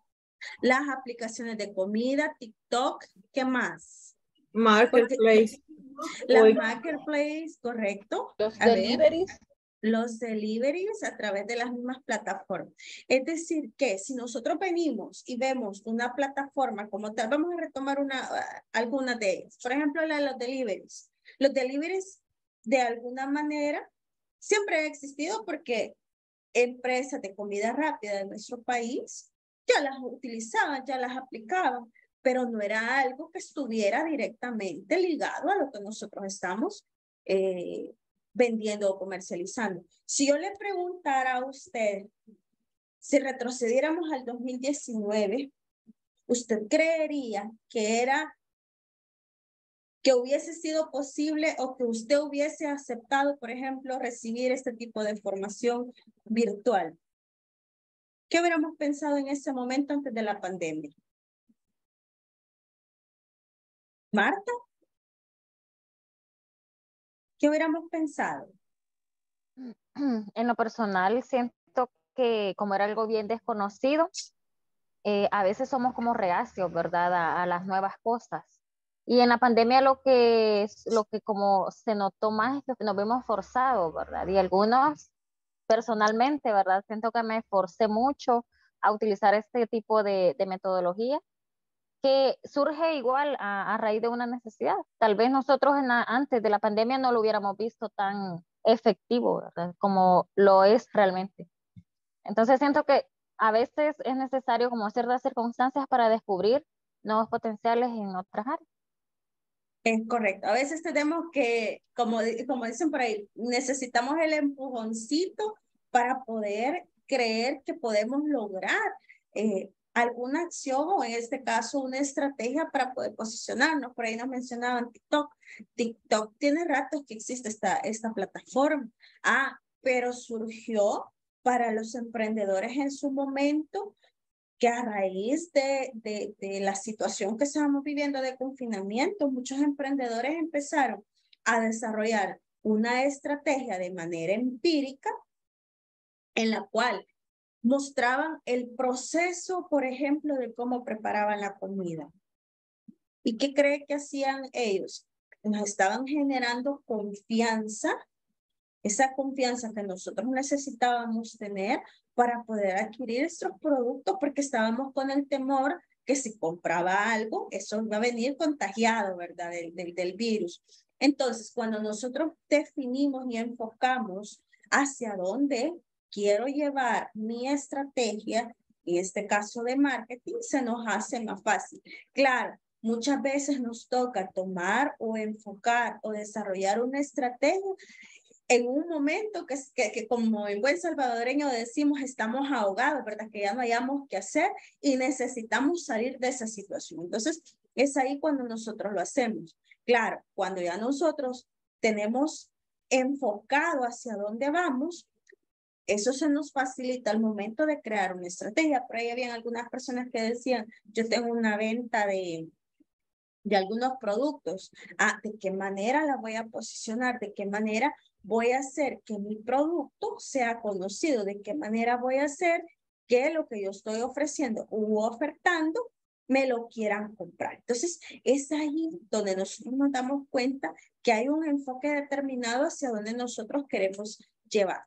Las aplicaciones de comida, TikTok, ¿qué más? Marketplace. Porque, la Marketplace, correcto. Los a deliveries. Ver, los deliveries a través de las mismas plataformas. Es decir, que si nosotros venimos y vemos una plataforma como tal, vamos a retomar una, algunas de ellas. Por ejemplo, la de los deliveries. Los deliveries, de alguna manera, siempre han existido porque empresas de comida rápida de nuestro país ya las utilizaban, ya las aplicaban, pero no era algo que estuviera directamente ligado a lo que nosotros estamos eh, vendiendo o comercializando. Si yo le preguntara a usted, si retrocediéramos al dos mil diecinueve, ¿usted creería que era, que hubiese sido posible o que usted hubiese aceptado, por ejemplo, recibir este tipo de formación virtual? ¿Qué hubiéramos pensado en ese momento antes de la pandemia? ¿Marta? ¿Qué hubiéramos pensado? En lo personal, siento que como era algo bien desconocido, eh, a veces somos como reacios, ¿verdad? A, a las nuevas cosas. Y en la pandemia lo que, lo que como se notó más es que nos vimos forzados, ¿verdad? Y algunos, personalmente, ¿verdad? Siento que me forcé mucho a utilizar este tipo de, de metodología, que surge igual a, a raíz de una necesidad. Tal vez nosotros en la, antes de la pandemia no lo hubiéramos visto tan efectivo, ¿verdad? Como lo es realmente. Entonces siento que a veces es necesario como ciertas circunstancias para descubrir nuevos potenciales en otras áreas. Es correcto. A veces tenemos que, como, como dicen por ahí, necesitamos el empujoncito para poder creer que podemos lograr eh, alguna acción o en este caso una estrategia para poder posicionarnos. Por ahí nos mencionaban TikTok. TikTok tiene ratos que existe esta, esta plataforma. Ah, pero surgió para los emprendedores en su momento que a raíz de, de, de la situación que estamos viviendo de confinamiento, muchos emprendedores empezaron a desarrollar una estrategia de manera empírica en la cual mostraban el proceso, por ejemplo, de cómo preparaban la comida. ¿Y qué cree que hacían ellos? Nos estaban generando confianza, esa confianza que nosotros necesitábamos tener para poder adquirir estos productos porque estábamos con el temor que si compraba algo, eso iba a venir contagiado, ¿verdad? Del, del, del virus. Entonces, cuando nosotros definimos y enfocamos hacia dónde quiero llevar mi estrategia, en este caso de marketing, se nos hace más fácil. Claro, muchas veces nos toca tomar o enfocar o desarrollar una estrategia en un momento que, que, que como en buen salvadoreño decimos, estamos ahogados, ¿verdad? Que ya no hayamos qué hacer y necesitamos salir de esa situación. Entonces, es ahí cuando nosotros lo hacemos. Claro, cuando ya nosotros tenemos enfocado hacia dónde vamos, eso se nos facilita al momento de crear una estrategia. Por ahí habían algunas personas que decían, yo tengo una venta de... de algunos productos, ah, ¿de qué manera la voy a posicionar? ¿De qué manera voy a hacer que mi producto sea conocido? ¿De qué manera voy a hacer que lo que yo estoy ofreciendo u ofertando me lo quieran comprar? Entonces, es ahí donde nosotros nos damos cuenta que hay un enfoque determinado hacia donde nosotros queremos llevar.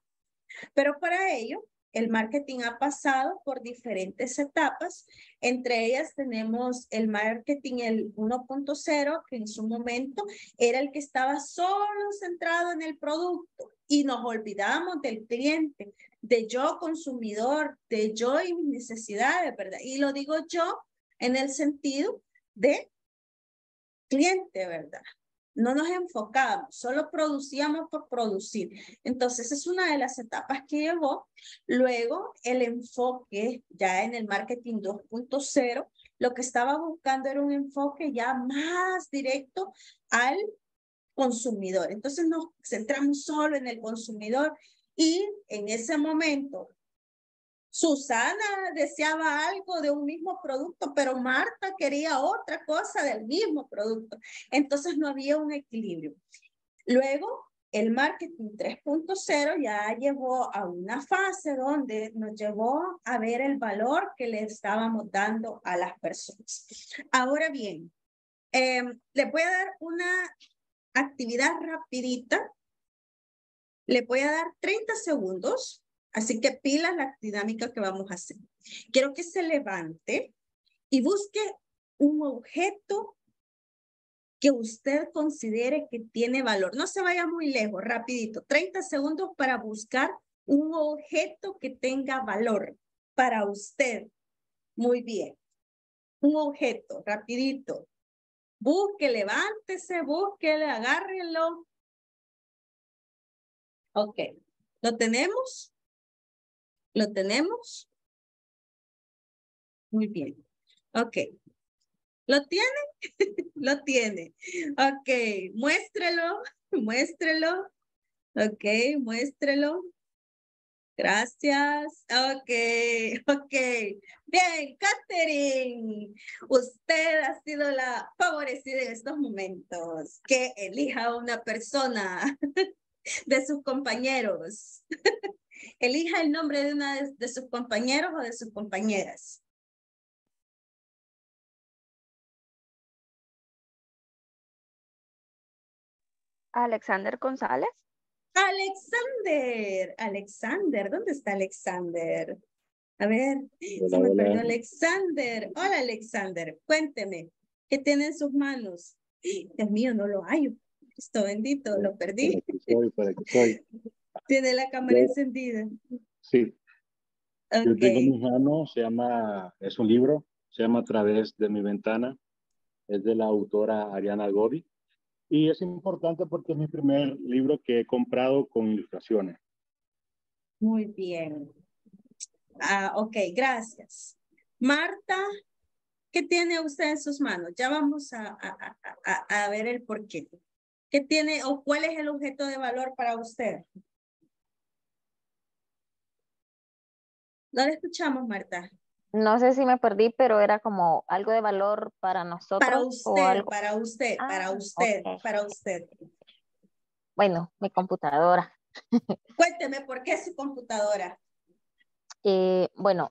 Pero para ello, el marketing ha pasado por diferentes etapas. Entre ellas tenemos el marketing, el uno punto cero, que en su momento era el que estaba solo centrado en el producto y nos olvidamos del cliente, de yo consumidor, de yo y mis necesidades, ¿verdad? Y lo digo yo en el sentido de cliente, ¿verdad? No nos enfocábamos, solo producíamos por producir. Entonces, es una de las etapas que llevó. Luego, el enfoque ya en el marketing dos punto cero, lo que estaba buscando era un enfoque ya más directo al consumidor. Entonces, nos centramos solo en el consumidor y en ese momento, Susana deseaba algo de un mismo producto, pero Marta quería otra cosa del mismo producto. Entonces no había un equilibrio. Luego, el marketing tres punto cero ya llevó a una fase donde nos llevó a ver el valor que le estábamos dando a las personas. Ahora bien, eh, les voy a dar una actividad rapidita Les voy a dar treinta segundos, así que pilas la dinámica que vamos a hacer. Quiero que se levante y busque un objeto que usted considere que tiene valor. No se vaya muy lejos, rapidito. treinta segundos para buscar un objeto que tenga valor para usted. Muy bien. Un objeto, rapidito. Busque, levántese, búsquele, agárrenlo. Ok. ¿Lo tenemos? ¿Lo tenemos? Muy bien. Ok. ¿Lo tiene? Lo tiene. Ok. Muéstrelo. Muéstrelo. Ok. Muéstrelo. Gracias. Ok, ok. Bien, Catherine, usted ha sido la favorecida en estos momentos. Que elija a una persona de sus compañeros. Elija el nombre de una de, de sus compañeros o de sus compañeras. Alexander González. Alexander, Alexander, ¿dónde está Alexander? A ver, hola, se me perdió Alexander. Hola, Alexander, cuénteme, ¿qué tiene en sus manos? Dios mío, no lo hallo. Cristo bendito, lo perdí. Para que soy, para que soy. ¿Tiene la cámara yo, encendida? Sí. Okay. Yo tengo en mis manos, se llama, es un libro, se llama A Través de Mi Ventana. Es de la autora Ariana Gobi. Y es importante porque es mi primer libro que he comprado con ilustraciones. Muy bien. Ah, ok, gracias. Marta, ¿qué tiene usted en sus manos? Ya vamos a, a, a, a ver el porqué. ¿Qué tiene o cuál es el objeto de valor para usted? No le escuchamos, Marta. No sé si me perdí, pero era como algo de valor para nosotros. Para usted, o algo... para usted, ah, para usted, okay. para usted. Bueno, mi computadora. Cuénteme, ¿por qué su computadora? Eh, bueno,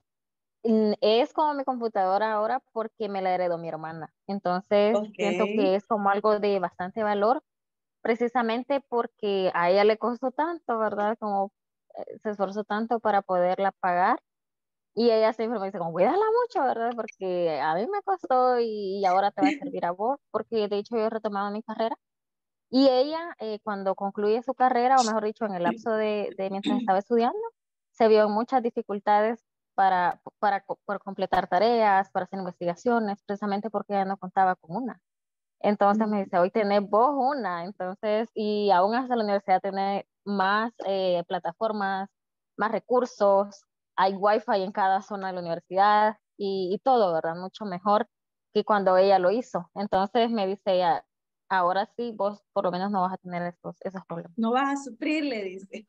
es como mi computadora ahora porque me la heredó mi hermana. Entonces, okay. siento que es como algo de bastante valor, precisamente porque a ella le costó tanto, ¿verdad? Como se esforzó tanto para poderla pagar. Y ella siempre me dice, como, cuídala mucho, ¿verdad? Porque a mí me costó y, y ahora te va a servir a vos. Porque, de hecho, yo he retomado mi carrera. Y ella, eh, cuando concluye su carrera, o mejor dicho, en el lapso de, de mientras estaba estudiando, se vio en muchas dificultades para, para, para completar tareas, para hacer investigaciones, precisamente porque ella no contaba con una. Entonces me dice, hoy tenés vos una. Entonces, y aún hasta la universidad tenés más eh, plataformas, más recursos, hay wifi en cada zona de la universidad y, y todo, ¿verdad? Mucho mejor que cuando ella lo hizo. Entonces me dice ella, ahora sí, vos por lo menos no vas a tener esos, esos problemas. No vas a sufrir, le dice.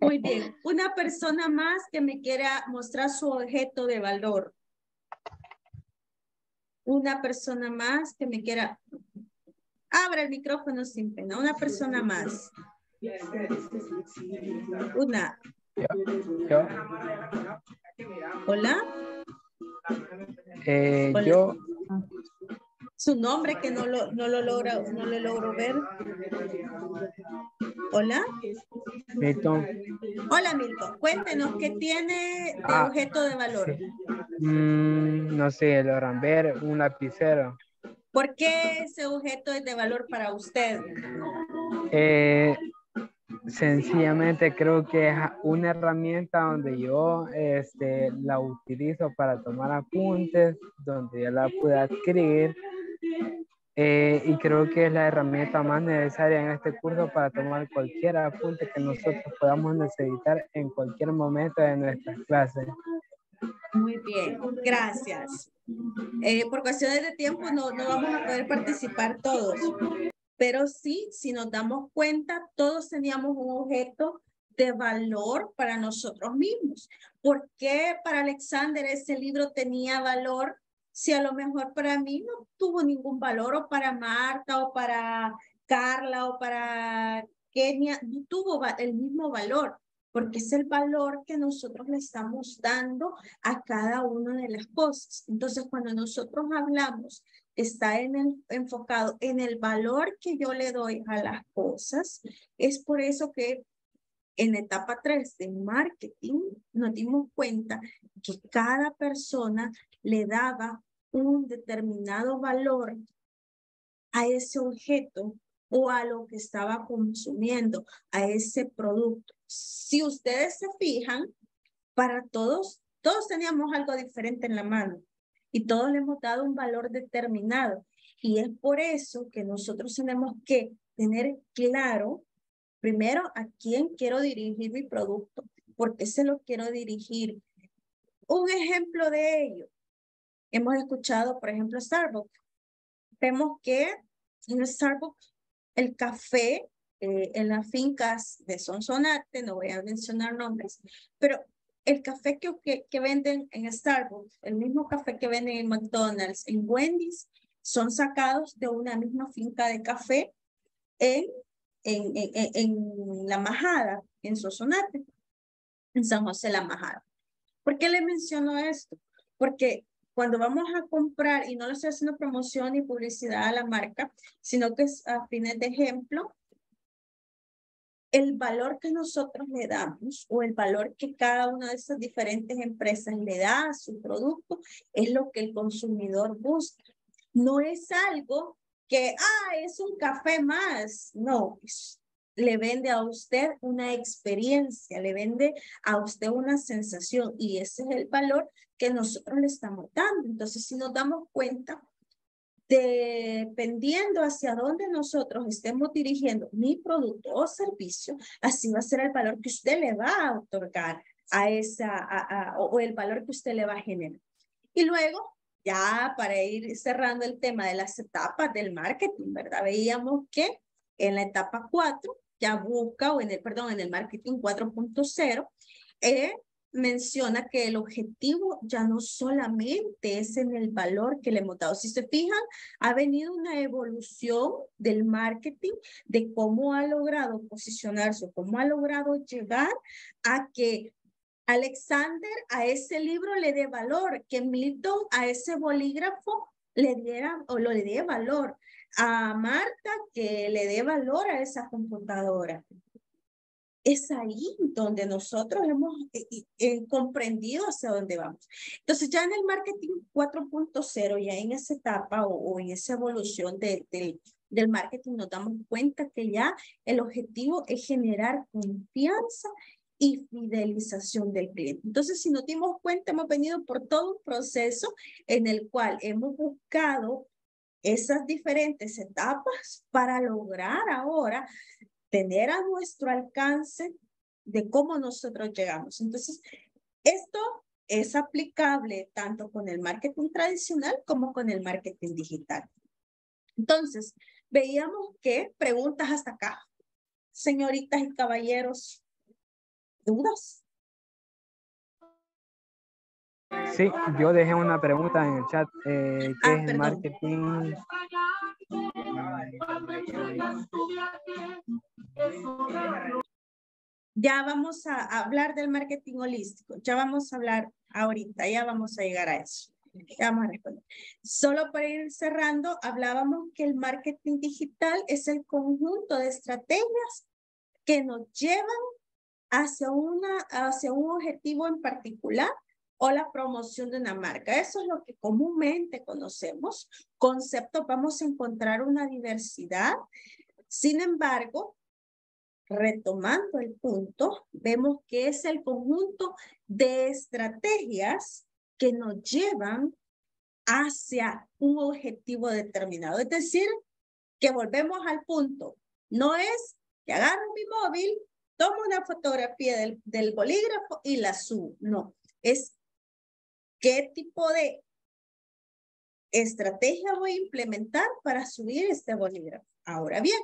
Muy bien. Una persona más que me quiera mostrar su objeto de valor. Una persona más que me quiera... Abra el micrófono sin pena. Una persona más. Una... Yo, yo. Hola. Eh, Hola. Yo. Su nombre que no lo, no lo logra, no lo logro ver. Hola. Milton. Hola, Milton. Cuéntenos qué tiene de ah, objeto de valor. Sí. Mm, no sé, logran ver un lapicero. ¿Por qué ese objeto es de valor para usted? Eh. Sencillamente creo que es una herramienta donde yo este, la utilizo para tomar apuntes, donde yo la puedo adquirir eh, y creo que es la herramienta más necesaria en este curso para tomar cualquier apunte que nosotros podamos necesitar en cualquier momento de nuestras clases. Muy bien, gracias. Eh, por cuestiones de tiempo no, no vamos a poder participar todos. Pero sí, si nos damos cuenta, todos teníamos un objeto de valor para nosotros mismos. ¿Por qué para Alexander ese libro tenía valor si a lo mejor para mí no tuvo ningún valor? O para Marta, o para Carla, o para Kenia, no tuvo el mismo valor. Porque es el valor que nosotros le estamos dando a cada una de las cosas. Entonces, cuando nosotros hablamos está en el, enfocado en el valor que yo le doy a las cosas. Es por eso que en etapa tres de marketing nos dimos cuenta que cada persona le daba un determinado valor a ese objeto o a lo que estaba consumiendo, a ese producto. Si ustedes se fijan, para todos, todos teníamos algo diferente en la mano y todos le hemos dado un valor determinado. Y es por eso que nosotros tenemos que tener claro, primero, a quién quiero dirigir mi producto, por qué se lo quiero dirigir. Un ejemplo de ello, hemos escuchado, por ejemplo, Starbucks. Vemos que en Starbucks el café, eh, en las fincas de Sonsonate, no voy a mencionar nombres, pero el café que, que, que venden en Starbucks, el mismo café que venden en McDonald's, en Wendy's, son sacados de una misma finca de café en, en, en, en La Majada, en Sonsonate, en San José La Majada. ¿Por qué le menciono esto? Porque cuando vamos a comprar, y no le estoy haciendo promoción ni publicidad a la marca, sino que es a fines de ejemplo, el valor que nosotros le damos o el valor que cada una de esas diferentes empresas le da a su producto es lo que el consumidor busca. No es algo que, ah, es un café más. No, le vende a usted una experiencia, le vende a usted una sensación y ese es el valor que nosotros le estamos dando. Entonces, si nos damos cuenta, dependiendo hacia dónde nosotros estemos dirigiendo mi producto o servicio, así va a ser el valor que usted le va a otorgar a esa, a, a, o el valor que usted le va a generar. Y luego, ya para ir cerrando el tema de las etapas del marketing, ¿verdad? Veíamos que en la etapa cuatro, ya busca, o en el, perdón, en el marketing cuatro punto cero, eh, menciona que el objetivo ya no solamente es en el valor que le hemos dado. Si se fijan, ha venido una evolución del marketing, de cómo ha logrado posicionarse, cómo ha logrado llegar a que Alexander a ese libro le dé valor, que Milton a ese bolígrafo le diera o lo le dé valor, a Marta que le dé valor a esa computadora. Es ahí donde nosotros hemos eh, eh, comprendido hacia dónde vamos. Entonces, ya en el marketing cuatro punto cero, ya en esa etapa o, o en esa evolución de, de, del marketing, nos damos cuenta que ya el objetivo es generar confianza y fidelización del cliente. Entonces, si nos dimos cuenta, hemos venido por todo un proceso en el cual hemos buscado esas diferentes etapas para lograr ahora tener a nuestro alcance de cómo nosotros llegamos. Entonces, esto es aplicable tanto con el marketing tradicional como con el marketing digital. Entonces, veíamos que preguntas hasta acá. Señoritas y caballeros, ¿dudas? Sí, yo dejé una pregunta en el chat. Eh, ¿Qué ah, es el marketing? Ya vamos a hablar del marketing holístico. Ya vamos a hablar ahorita. Ya vamos a llegar a eso. Ya vamos a responder. Solo para ir cerrando, hablábamos que el marketing digital es el conjunto de estrategias que nos llevan hacia, una, hacia un objetivo en particular, o la promoción de una marca. Eso es lo que comúnmente conocemos. Conceptos, vamos a encontrar una diversidad. Sin embargo, retomando el punto, vemos que es el conjunto de estrategias que nos llevan hacia un objetivo determinado. Es decir, que volvemos al punto. No es que agarro mi móvil, tomo una fotografía del, del bolígrafo y la subo. No, es ¿qué tipo de estrategia voy a implementar para subir este bolígrafo? Ahora bien,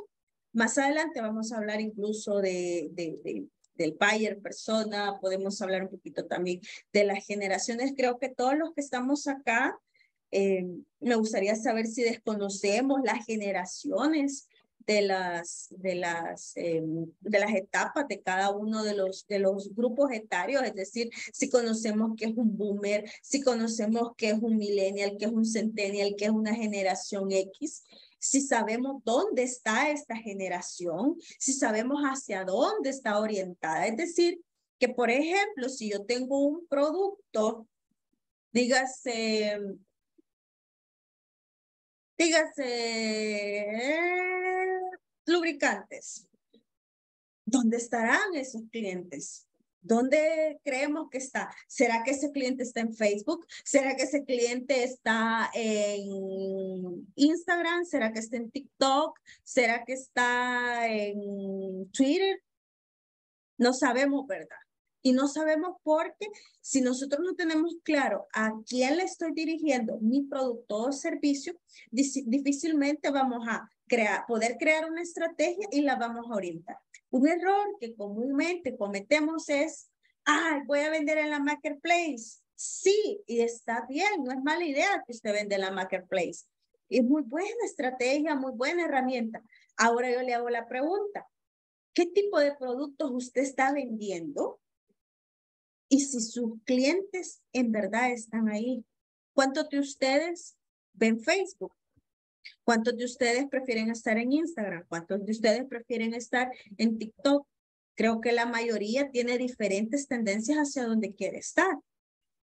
más adelante vamos a hablar incluso de, de, de, del buyer persona, podemos hablar un poquito también de las generaciones. Creo que todos los que estamos acá, eh, me gustaría saber si desconocemos las generaciones de las, de las, eh, de las etapas de cada uno de los, de los grupos etarios, es decir, si conocemos que es un boomer, si conocemos que es un millennial, que es un centennial, que es una generación X, si sabemos dónde está esta generación, si sabemos hacia dónde está orientada. Es decir, que por ejemplo, si yo tengo un producto, dígase, dígase, eh, lubricantes, ¿dónde estarán esos clientes? ¿Dónde creemos que está? ¿Será que ese cliente está en Facebook? ¿Será que ese cliente está en Instagram? ¿Será que está en TikTok? ¿Será que está en Twitter? No sabemos, ¿verdad? Y no sabemos porque si nosotros no tenemos claro a quién le estoy dirigiendo mi producto o servicio, difícilmente vamos a crear, poder crear una estrategia y la vamos a orientar. Un error que comúnmente cometemos es, ay, voy a vender en la marketplace. Sí, y está bien, no es mala idea que usted vende en la marketplace. Es muy buena estrategia, muy buena herramienta. Ahora yo le hago la pregunta, ¿qué tipo de productos usted está vendiendo? Y si sus clientes en verdad están ahí. ¿Cuántos de ustedes ven Facebook? ¿Cuántos de ustedes prefieren estar en Instagram? ¿Cuántos de ustedes prefieren estar en TikTok? Creo que la mayoría tiene diferentes tendencias hacia donde quiere estar.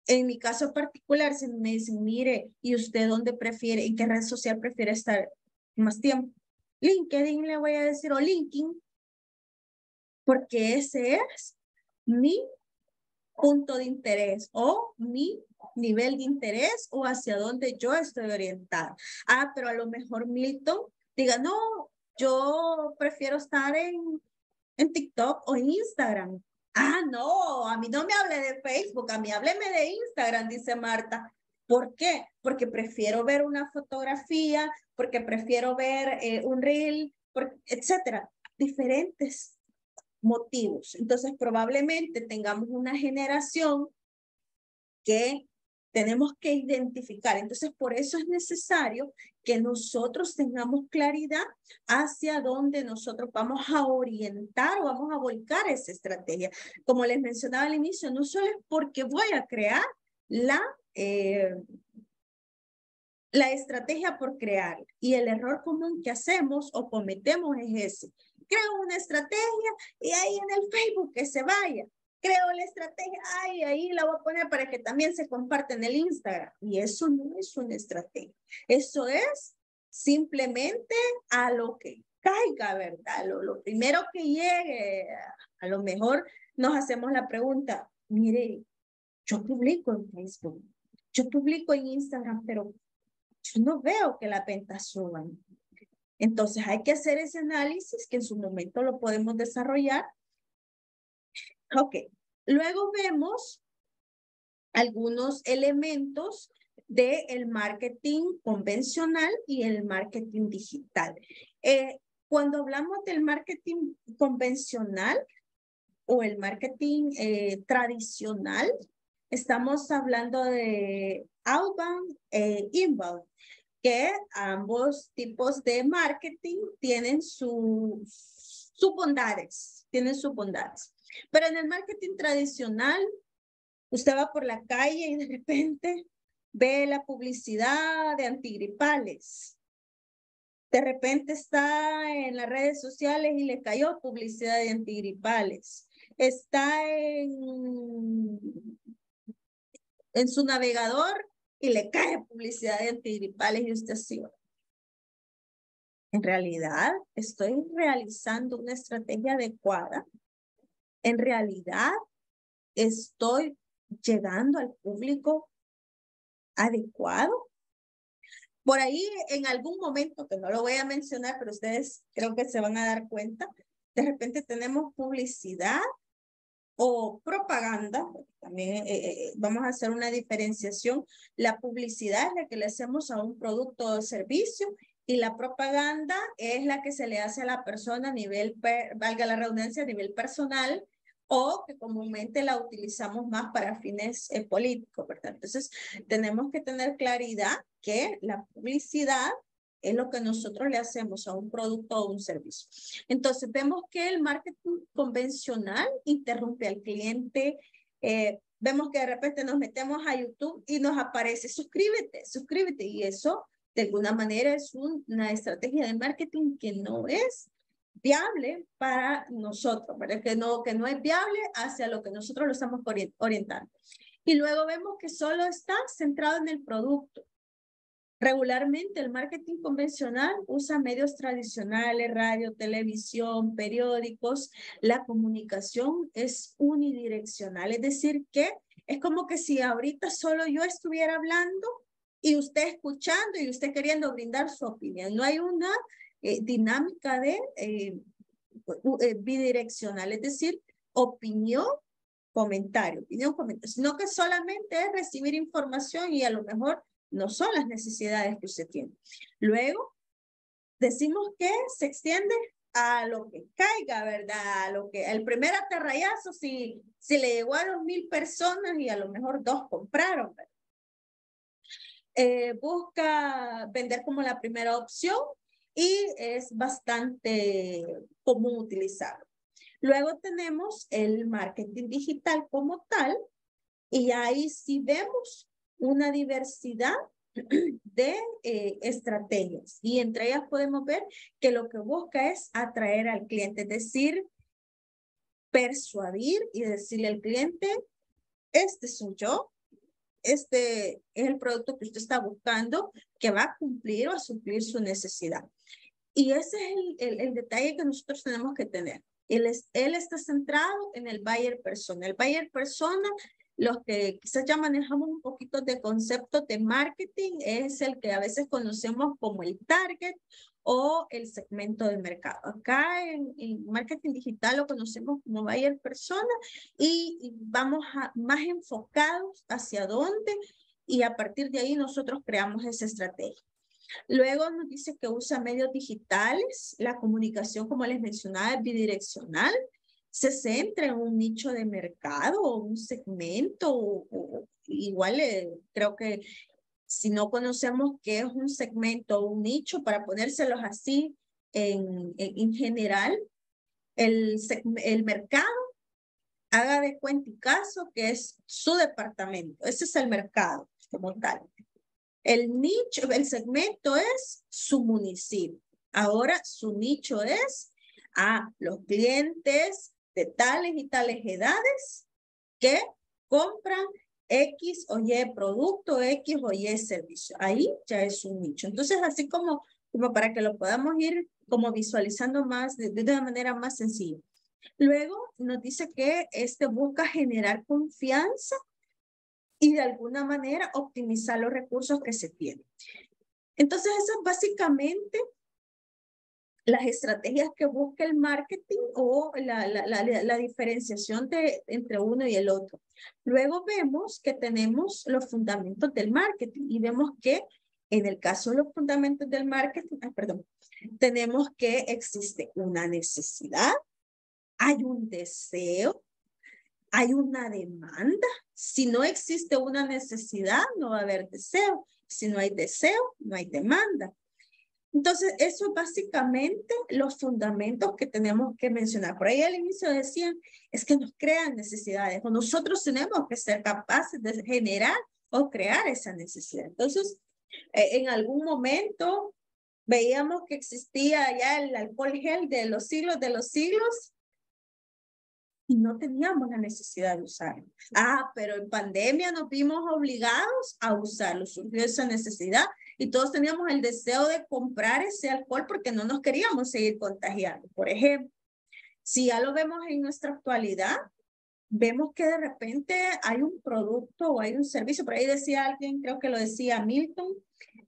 En mi caso particular, si me dicen, mire, ¿y usted dónde prefiere, en qué red social prefiere estar más tiempo? LinkedIn le voy a decir, o LinkedIn, porque ese es mi punto de interés o mi nivel de interés o hacia dónde yo estoy orientada. Ah, pero a lo mejor Milton diga, no, yo prefiero estar en, en TikTok o en Instagram. Ah, no, a mí no me hable de Facebook, a mí hábleme de Instagram, dice Marta. ¿Por qué? Porque prefiero ver una fotografía, porque prefiero ver eh, un reel, porque, etcétera. Diferentes motivos. Entonces, probablemente tengamos una generación que tenemos que identificar. Entonces, por eso es necesario que nosotros tengamos claridad hacia dónde nosotros vamos a orientar o vamos a volcar esa estrategia. Como les mencionaba al inicio, no solo es porque voy a crear la, eh, la estrategia por crear. Y el error común que hacemos o cometemos es ese. Creo una estrategia y ahí en el Facebook que se vaya. Creo la estrategia, ay, ahí la voy a poner para que también se comparta en el Instagram. Y eso no es una estrategia. Eso es simplemente a lo que caiga, ¿verdad? Lo, lo primero que llegue, a lo mejor nos hacemos la pregunta, mire, yo publico en Facebook, yo publico en Instagram, pero yo no veo que las ventas suban. Entonces hay que hacer ese análisis que en su momento lo podemos desarrollar. Ok, luego vemos algunos elementos del marketing convencional y el marketing digital. Eh, cuando hablamos del marketing convencional o el marketing eh, tradicional, estamos hablando de outbound e inbound, que ambos tipos de marketing tienen sus, sus bondades, tienen sus bondades. Pero en el marketing tradicional, usted va por la calle y de repente ve la publicidad de antigripales. De repente está en las redes sociales y le cayó publicidad de antigripales. Está en, en su navegador y le cae publicidad de antigripales y usted así. En realidad, estoy realizando una estrategia adecuada. En realidad, estoy llegando al público adecuado. Por ahí, en algún momento, que no lo voy a mencionar, pero ustedes creo que se van a dar cuenta, de repente tenemos publicidad o propaganda. También eh, vamos a hacer una diferenciación. La publicidad es la que le hacemos a un producto o servicio y la propaganda es la que se le hace a la persona a nivel, valga la redundancia, a nivel personal, o que comúnmente la utilizamos más para fines eh, políticos, ¿verdad? Entonces, tenemos que tener claridad que la publicidad Es lo que nosotros le hacemos a un producto o un servicio. Entonces, vemos que el marketing convencional interrumpe al cliente. Eh, vemos que de repente nos metemos a YouTube y nos aparece, suscríbete, suscríbete. Y eso, de alguna manera, es una estrategia de marketing que no es viable para nosotros, ¿verdad? Que no, que no es viable hacia lo que nosotros lo estamos orientando. Y luego vemos que solo está centrado en el producto. Regularmente el marketing convencional usa medios tradicionales, radio, televisión, periódicos. La comunicación es unidireccional, es decir que es como que si ahorita solo yo estuviera hablando y usted escuchando y usted queriendo brindar su opinión. No hay una eh, dinámica de eh, bidireccional, es decir, opinión, comentario, opinión, comentario, sino que solamente es recibir información y a lo mejor no son las necesidades que usted tiene. Luego, decimos que se extiende a lo que caiga, ¿verdad? A lo que, el primer atarrayazo, si, si le llegó a dos mil personas y a lo mejor dos compraron, ¿verdad? Eh, busca vender como la primera opción y es bastante común utilizarlo. Luego tenemos el marketing digital como tal y ahí sí vemos una diversidad de eh, estrategias y entre ellas podemos ver que lo que busca es atraer al cliente, es decir, persuadir y decirle al cliente, este soy yo, este es el producto que usted está buscando, que va a cumplir o a suplir su necesidad. Y ese es el, el, el detalle que nosotros tenemos que tener. Él, es, él está centrado en el buyer persona. El buyer persona, los que quizás ya manejamos un poquito de conceptos de marketing, es el que a veces conocemos como el target o el segmento de mercado. Acá en, en marketing digital lo conocemos como buyer persona y, y vamos a, más enfocados hacia dónde y a partir de ahí nosotros creamos esa estrategia. Luego nos dice que usa medios digitales, la comunicación como les mencionaba es bidireccional. Se centra en un nicho de mercado o un segmento, o, o, igual eh, creo que si no conocemos qué es un segmento o un nicho, para ponérselos así en, en, en general, el, el mercado, haga de cuenta y caso que es su departamento, ese es el mercado como tal. El nicho, el segmento es su municipio, ahora su nicho es a los clientes de tales y tales edades que compran X o Y producto, X o Y servicio. Ahí ya es un nicho. Entonces, así como, como para que lo podamos ir como visualizando más, de, de una manera más sencilla. Luego nos dice que este busca generar confianza y de alguna manera optimizar los recursos que se tienen. Entonces, eso es básicamente las estrategias que busca el marketing o la, la, la, la diferenciación de, entre uno y el otro. Luego vemos que tenemos los fundamentos del marketing y vemos que en el caso de los fundamentos del marketing, ah, perdón, tenemos que existe una necesidad, hay un deseo, hay una demanda. Si no existe una necesidad, no va a haber deseo. Si no hay deseo, no hay demanda. Entonces, eso es básicamente los fundamentos que tenemos que mencionar. Por ahí al inicio decían, es que nos crean necesidades, o nosotros tenemos que ser capaces de generar o crear esa necesidad. Entonces, eh, en algún momento veíamos que existía ya el alcohol gel de los siglos de los siglos y no teníamos la necesidad de usarlo. Ah, pero en pandemia nos vimos obligados a usarlo, surgió esa necesidad. Y todos teníamos el deseo de comprar ese alcohol porque no nos queríamos seguir contagiando. Por ejemplo, si ya lo vemos en nuestra actualidad, vemos que de repente hay un producto o hay un servicio. Por ahí decía alguien, creo que lo decía Milton,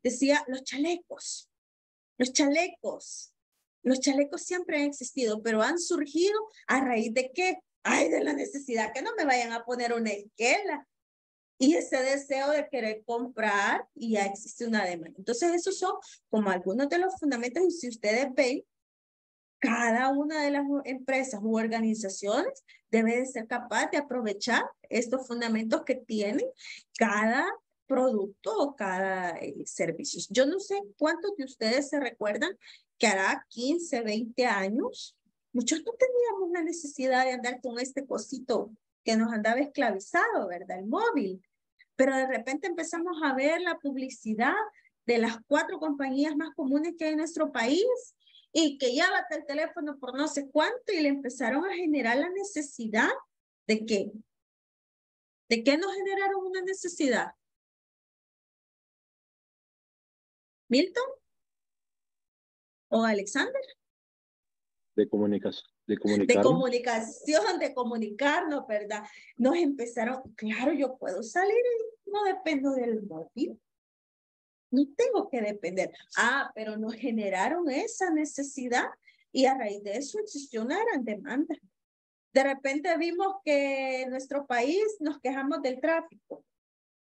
decía los chalecos. Los chalecos. Los chalecos siempre han existido, pero han surgido a raíz de qué? Ay, de la necesidad que no me vayan a poner una esquela. Y ese deseo de querer comprar y ya existe una demanda. Entonces, esos son como algunos de los fundamentos. Y si ustedes ven, cada una de las empresas u organizaciones debe de ser capaz de aprovechar estos fundamentos que tienen cada producto o cada eh, servicio. Yo no sé cuántos de ustedes se recuerdan que hará quince, veinte años, muchos no teníamos la necesidad de andar con este cosito que nos andaba esclavizado, ¿verdad? El móvil. Pero de repente empezamos a ver la publicidad de las cuatro compañías más comunes que hay en nuestro país y que ya bate el teléfono por no sé cuánto y le empezaron a generar la necesidad de qué. ¿De qué nos generaron una necesidad? ¿Milton? ¿O Alexander? De comunicación. De, de comunicación, de comunicarnos, ¿verdad? Nos empezaron, claro, yo puedo salir y no dependo del móvil. No tengo que depender. Ah, pero nos generaron esa necesidad y a raíz de eso existió una gran demanda. De repente vimos que en nuestro país nos quejamos del tráfico.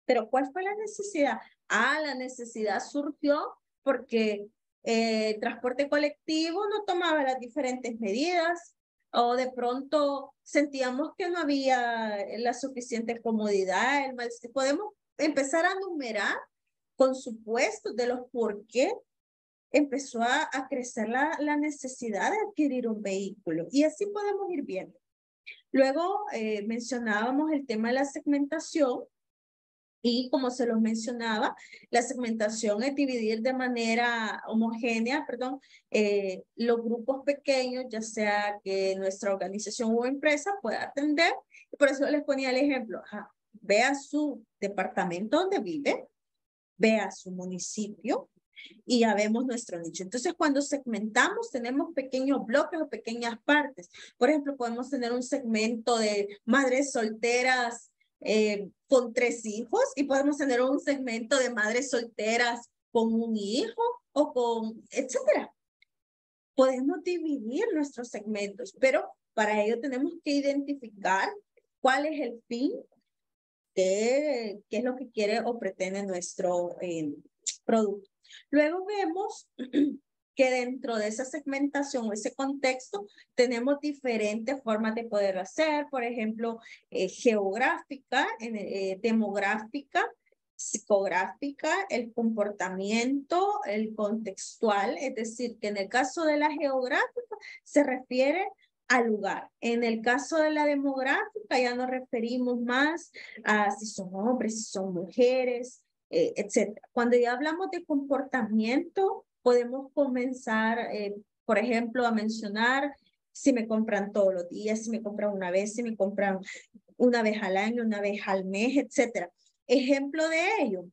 Pero ¿cuál fue la necesidad? Ah, la necesidad surgió porque eh, el transporte colectivo no tomaba las diferentes medidas o de pronto sentíamos que no había la suficiente comodidad. El mal... Podemos empezar a numerar con supuestos de los por qué empezó a, a crecer la, la necesidad de adquirir un vehículo y así podemos ir viendo. Luego eh, mencionábamos el tema de la segmentación y como se los mencionaba, la segmentación es dividir de manera homogénea, perdón, eh, los grupos pequeños, ya sea que nuestra organización o empresa pueda atender. Y por eso les ponía el ejemplo, ajá, vea su departamento donde vive, vea su municipio y ya vemos nuestro nicho. Entonces, cuando segmentamos, tenemos pequeños bloques o pequeñas partes. Por ejemplo, podemos tener un segmento de madres solteras eh, con tres hijos y podemos tener un segmento de madres solteras con un hijo o con, etcétera. Podemos dividir nuestros segmentos, pero para ello tenemos que identificar cuál es el fin, qué es lo que quiere o pretende nuestro eh, producto. Luego vemos que dentro de esa segmentación o ese contexto tenemos diferentes formas de poder hacer, por ejemplo, eh, geográfica, eh, demográfica, psicográfica, el comportamiento, el contextual, es decir, que en el caso de la geográfica se refiere al lugar. En el caso de la demográfica ya nos referimos más a si son hombres, si son mujeres, Eh, etcétera. Cuando ya hablamos de comportamiento, podemos comenzar, eh, por ejemplo, a mencionar si me compran todos los días, si me compran una vez, si me compran una vez al año, una vez al mes, etcétera. Ejemplo de ello.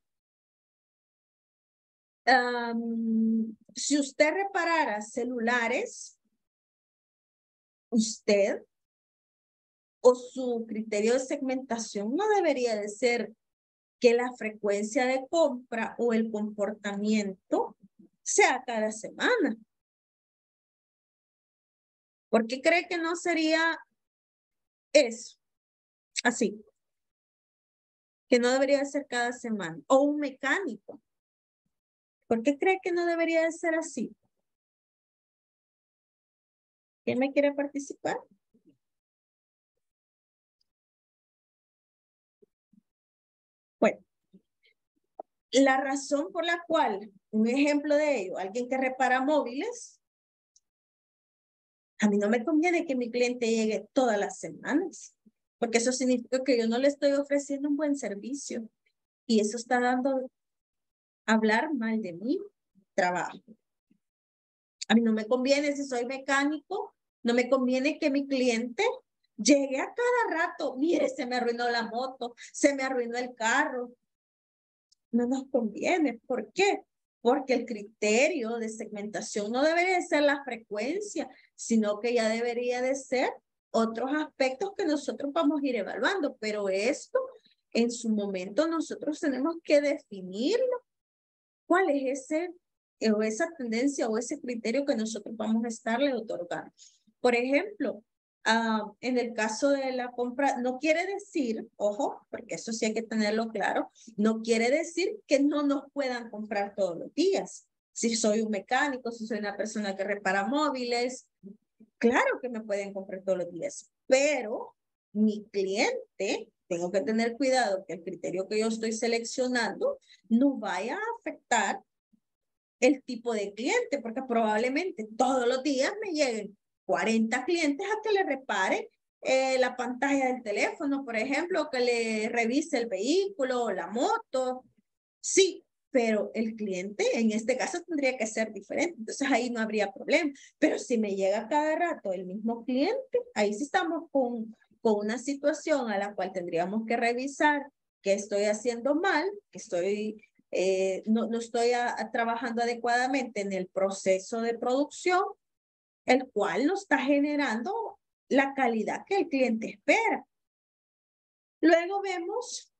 Um, si usted reparara celulares, usted o su criterio de segmentación no debería de ser que la frecuencia de compra o el comportamiento sea cada semana. ¿Por qué cree que no sería eso? Así. Que no debería ser cada semana. O un mecánico. ¿Por qué cree que no debería ser así? ¿Quién me quiere participar? Bueno, la razón por la cual, un ejemplo de ello, alguien que repara móviles, a mí no me conviene que mi cliente llegue todas las semanas, porque eso significa que yo no le estoy ofreciendo un buen servicio y eso está dando hablar mal de mi trabajo. A mí no me conviene, si soy mecánico, no me conviene que mi cliente llegué a cada rato, mire, se me arruinó la moto, se me arruinó el carro. No nos conviene. ¿Por qué? Porque el criterio de segmentación no debería de ser la frecuencia, sino que ya debería de ser otros aspectos que nosotros vamos a ir evaluando. Pero esto, en su momento, nosotros tenemos que definirlo. ¿Cuál es ese o esa tendencia o ese criterio que nosotros vamos a estarle otorgando? Por ejemplo, Uh, en el caso de la compra, no quiere decir, ojo, porque eso sí hay que tenerlo claro, no quiere decir que no nos puedan comprar todos los días. Si soy un mecánico, si soy una persona que repara móviles, claro que me pueden comprar todos los días, pero mi cliente tengo que tener cuidado que el criterio que yo estoy seleccionando no vaya a afectar el tipo de cliente, porque probablemente todos los días me lleguen cuarenta clientes a que le repare eh, la pantalla del teléfono, por ejemplo, que le revise el vehículo o la moto. Sí, pero el cliente en este caso tendría que ser diferente, entonces ahí no habría problema. Pero si me llega cada rato el mismo cliente, ahí sí estamos con, con una situación a la cual tendríamos que revisar qué estoy haciendo mal, que estoy... Eh, no, no estoy a, a trabajando adecuadamente en el proceso de producción, el cual no está generando la calidad que el cliente espera. Luego vemos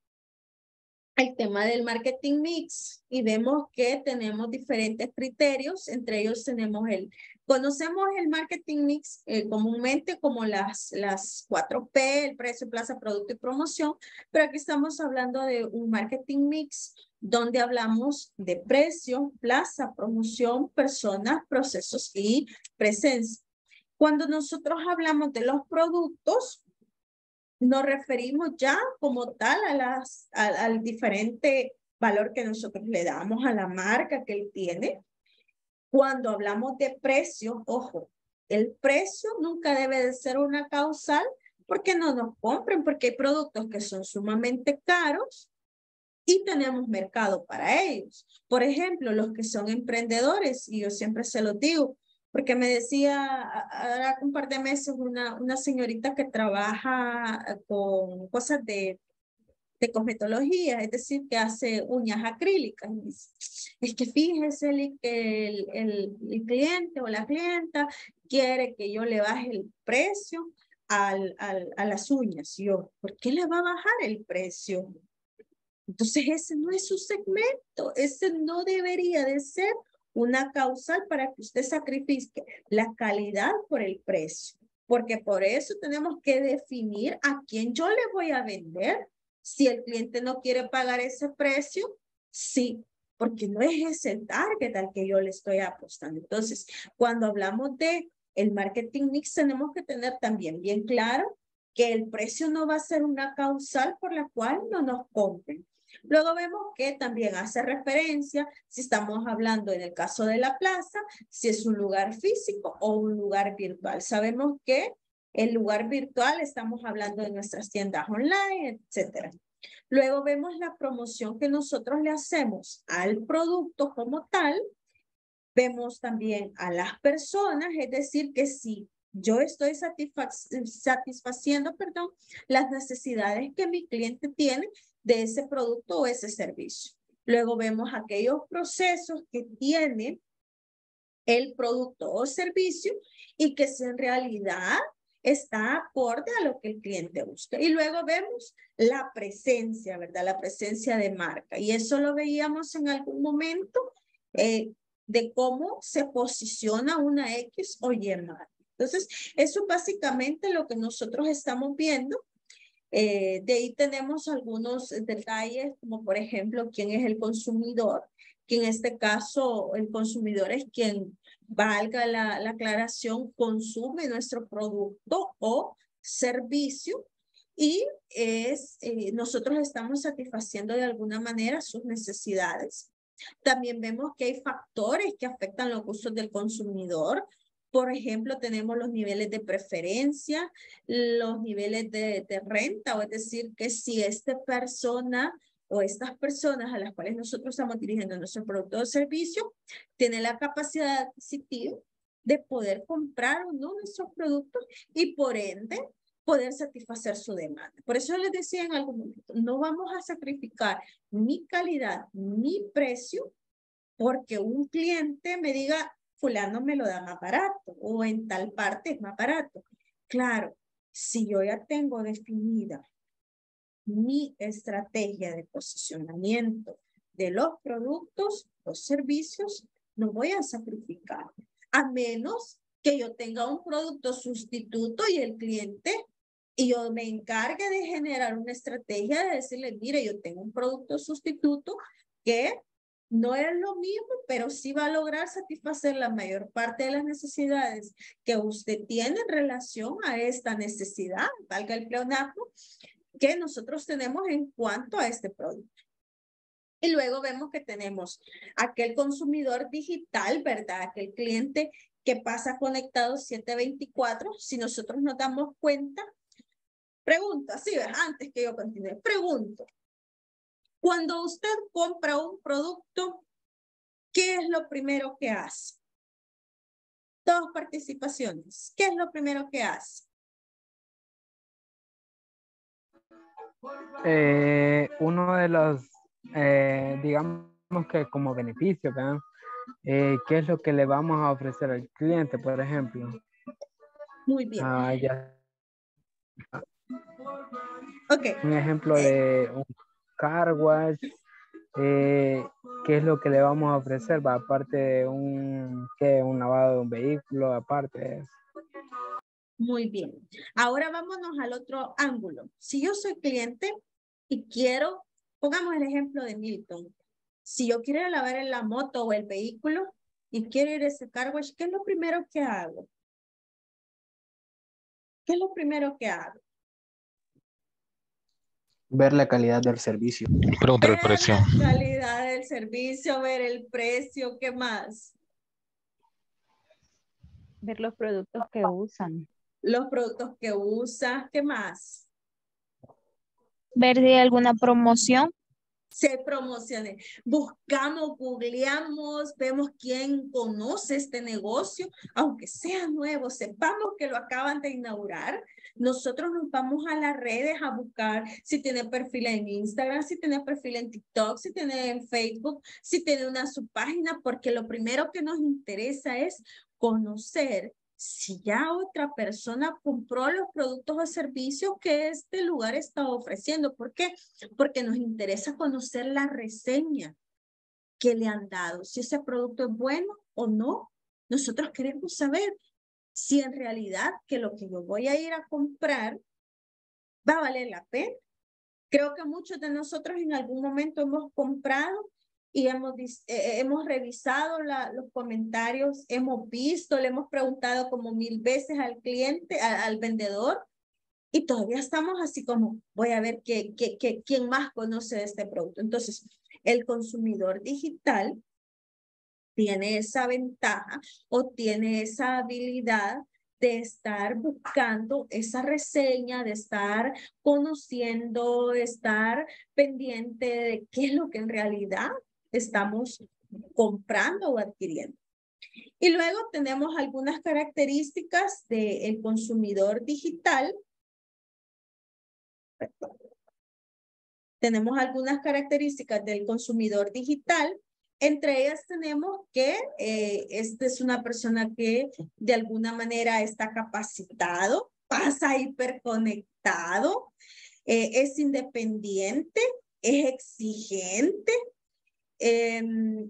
el tema del marketing mix y vemos que tenemos diferentes criterios, entre ellos tenemos el, conocemos el marketing mix eh, comúnmente como las, las cuatro P, el precio, plaza, producto y promoción, pero aquí estamos hablando de un marketing mix donde hablamos de precio, plaza, promoción, personas, procesos y presencia. Cuando nosotros hablamos de los productos, nos referimos ya como tal a las, a, al diferente valor que nosotros le damos a la marca que él tiene. Cuando hablamos de precio, ojo, el precio nunca debe de ser una causal porque no nos compren, porque hay productos que son sumamente caros y tenemos mercado para ellos. Por ejemplo, los que son emprendedores, y yo siempre se los digo, porque me decía ahora un par de meses una, una señorita que trabaja con cosas de, de cosmetología, es decir, que hace uñas acrílicas. Es que fíjese el, el, el, el cliente o la clienta quiere que yo le baje el precio al, al, a las uñas. Yo, ¿por qué le va a bajar el precio? Entonces ese no es su segmento, ese no debería de ser una causal para que usted sacrifique la calidad por el precio, porque por eso tenemos que definir a quién yo le voy a vender. Si el cliente no quiere pagar ese precio, sí, porque no es ese target al que yo le estoy apostando. Entonces, cuando hablamos de el marketing mix, tenemos que tener también bien claro que el precio no va a ser una causal por la cual no nos compren. Luego vemos que también hace referencia, si estamos hablando en el caso de la plaza, si es un lugar físico o un lugar virtual. Sabemos que el lugar virtual estamos hablando de nuestras tiendas online, etcétera. Luego vemos la promoción que nosotros le hacemos al producto como tal. Vemos también a las personas, es decir, que si yo estoy satisfac satisfaciendo perdón, las necesidades que mi cliente tiene de ese producto o ese servicio. Luego vemos aquellos procesos que tiene el producto o servicio y que en realidad está acorde a lo que el cliente busca. Y luego vemos la presencia, ¿verdad? La presencia de marca. Y eso lo veíamos en algún momento eh, de cómo se posiciona una X o Y marca. Entonces, eso es básicamente lo que nosotros estamos viendo. Eh, de ahí tenemos algunos detalles, como por ejemplo, quién es el consumidor, que en este caso el consumidor es quien, valga la, la aclaración, consume nuestro producto o servicio y es, eh, nosotros estamos satisfaciendo de alguna manera sus necesidades. También vemos que hay factores que afectan los gustos del consumidor. Por ejemplo, tenemos los niveles de preferencia, los niveles de, de renta, o es decir, que si esta persona o estas personas a las cuales nosotros estamos dirigiendo nuestro producto o servicio, tiene la capacidad adquisitiva de poder comprar o no nuestros productos y por ende poder satisfacer su demanda. Por eso les decía en algún momento, no vamos a sacrificar ni calidad ni precio porque un cliente me diga, fulano me lo da más barato o en tal parte es más barato. Claro, si yo ya tengo definida mi estrategia de posicionamiento de los productos, los servicios, no voy a sacrificar, a menos que yo tenga un producto sustituto y el cliente y yo me encargue de generar una estrategia de decirle, mire, yo tengo un producto sustituto que no es lo mismo, pero sí va a lograr satisfacer la mayor parte de las necesidades que usted tiene en relación a esta necesidad, valga el pleonasmo, que nosotros tenemos en cuanto a este producto. Y luego vemos que tenemos aquel consumidor digital, ¿verdad? Aquel cliente que pasa conectado siete veinticuatro. Si nosotros nos damos cuenta, pregunta, sí, antes que yo continúe, pregunto. Cuando usted compra un producto, ¿qué es lo primero que hace? Dos participaciones. ¿Qué es lo primero que hace? Eh, uno de los, eh, digamos que como beneficio, ¿verdad? Eh, ¿Qué es lo que le vamos a ofrecer al cliente, por ejemplo? Muy bien. Ah, ya. Okay. Un ejemplo de un car wash. Eh, ¿Qué es lo que le vamos a ofrecer? Va, aparte de un, ¿qué? Un lavado de un vehículo, aparte de eso. Muy bien. Ahora vámonos al otro ángulo. Si yo soy cliente y quiero, pongamos el ejemplo de Milton. Si yo quiero lavar en la moto o el vehículo y quiero ir a ese car wash, ¿qué es lo primero que hago? ¿Qué es lo primero que hago? Ver la calidad del servicio. Preguntar el precio. La calidad del servicio, ver el precio, ¿qué más? Ver los productos que usan. Los productos que usas, ¿qué más? Ver si hay alguna promoción. Se promocione. Buscamos, googleamos, vemos quién conoce este negocio, aunque sea nuevo, sepamos que lo acaban de inaugurar. Nosotros nos vamos a las redes a buscar si tiene perfil en Instagram, si tiene perfil en TikTok, si tiene en Facebook, si tiene una subpágina, porque lo primero que nos interesa es conocer si ya otra persona compró los productos o servicios que este lugar está ofreciendo. ¿Por qué? Porque nos interesa conocer la reseña que le han dado. Si ese producto es bueno o no, nosotros queremos saber si en realidad que lo que yo voy a ir a comprar va a valer la pena. Creo que muchos de nosotros en algún momento hemos comprado y hemos, eh, hemos revisado la, los comentarios, hemos visto, le hemos preguntado como mil veces al cliente, a, al vendedor, y todavía estamos así como, voy a ver qué, qué, qué, quién más conoce de este producto. Entonces, el consumidor digital tiene esa ventaja o tiene esa habilidad de estar buscando esa reseña, de estar conociendo, de estar pendiente de qué es lo que en realidad estamos comprando o adquiriendo. Y luego tenemos algunas características del consumidor digital. Perdón. Tenemos algunas características del consumidor digital. Entre ellas tenemos que eh, esta es una persona que de alguna manera está capacitado, pasa hiperconectado, eh, es independiente, es exigente. Eh,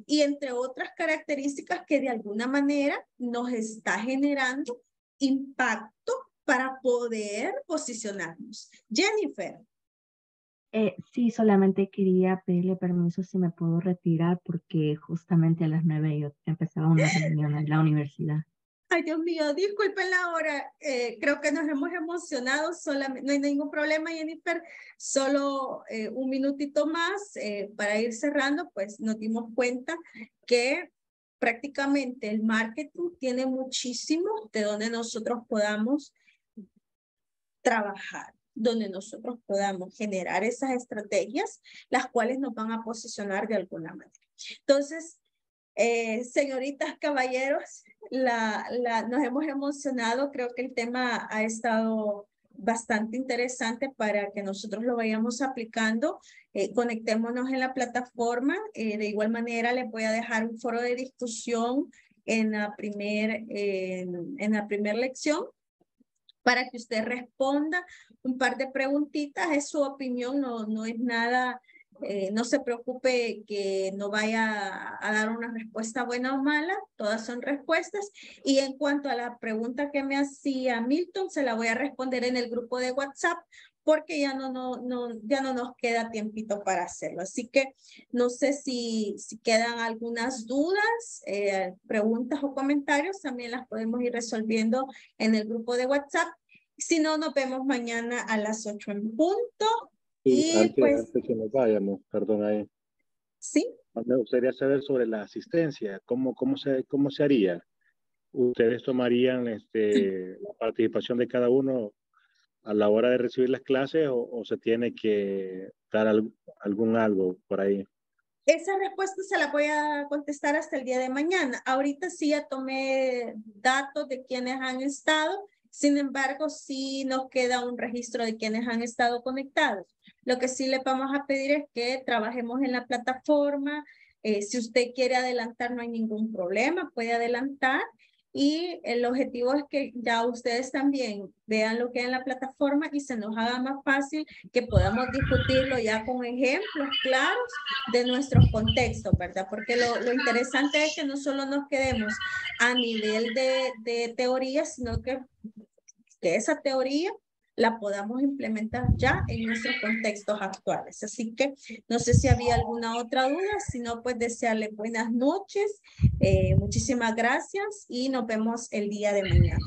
y entre otras características que de alguna manera nos está generando impacto para poder posicionarnos. Jennifer. Eh, sí, solamente quería pedirle permiso si me puedo retirar porque justamente a las nueve yo empezaba una reunión en la universidad. Ay, Dios mío, disculpen la hora. Eh, creo que nos hemos emocionado. Solamente, no hay ningún problema, Jennifer. Solo eh, un minutito más eh, para ir cerrando, pues nos dimos cuenta que prácticamente el marketing tiene muchísimo de donde nosotros podamos trabajar, donde nosotros podamos generar esas estrategias, las cuales nos van a posicionar de alguna manera. Entonces, Eh, señoritas, caballeros, la, la, nos hemos emocionado. Creo que el tema ha estado bastante interesante para que nosotros lo vayamos aplicando. Eh, conectémonos en la plataforma. Eh, de igual manera, les voy a dejar un foro de discusión en la primer, eh, en, en la primer lección para que usted responda un par de preguntitas. Es su opinión, no, no es nada. Eh, no se preocupe que no vaya a dar una respuesta buena o mala, todas son respuestas. Y en cuanto a la pregunta que me hacía Milton, se la voy a responder en el grupo de WhatsApp porque ya no, no, no, ya no nos queda tiempito para hacerlo. Así que no sé si, si quedan algunas dudas, eh, preguntas o comentarios, también las podemos ir resolviendo en el grupo de WhatsApp. Si no, nos vemos mañana a las ocho en punto. Sí, y antes, pues, antes que nos vayamos, perdón ahí. Sí. Me gustaría saber sobre la asistencia. ¿Cómo, cómo, se, cómo se haría? ¿Ustedes tomarían este, la participación de cada uno a la hora de recibir las clases o, o se tiene que dar algún, algún algo por ahí? Esa respuesta se la voy a contestar hasta el día de mañana. Ahorita sí ya tomé datos de quienes han estado. Sin embargo, sí nos queda un registro de quienes han estado conectados. Lo que sí les vamos a pedir es que trabajemos en la plataforma. Eh, si usted quiere adelantar, no hay ningún problema, puede adelantar. Y el objetivo es que ya ustedes también vean lo que hay en la plataforma y se nos haga más fácil que podamos discutirlo ya con ejemplos claros de nuestros contextos, ¿verdad? Porque lo, lo interesante es que no solo nos quedemos a nivel de, de teoría, sino que, que esa teoría la podamos implementar ya en nuestros contextos actuales. Así que no sé si había alguna otra duda, si no, pues desearle buenas noches, eh, muchísimas gracias y nos vemos el día de mañana.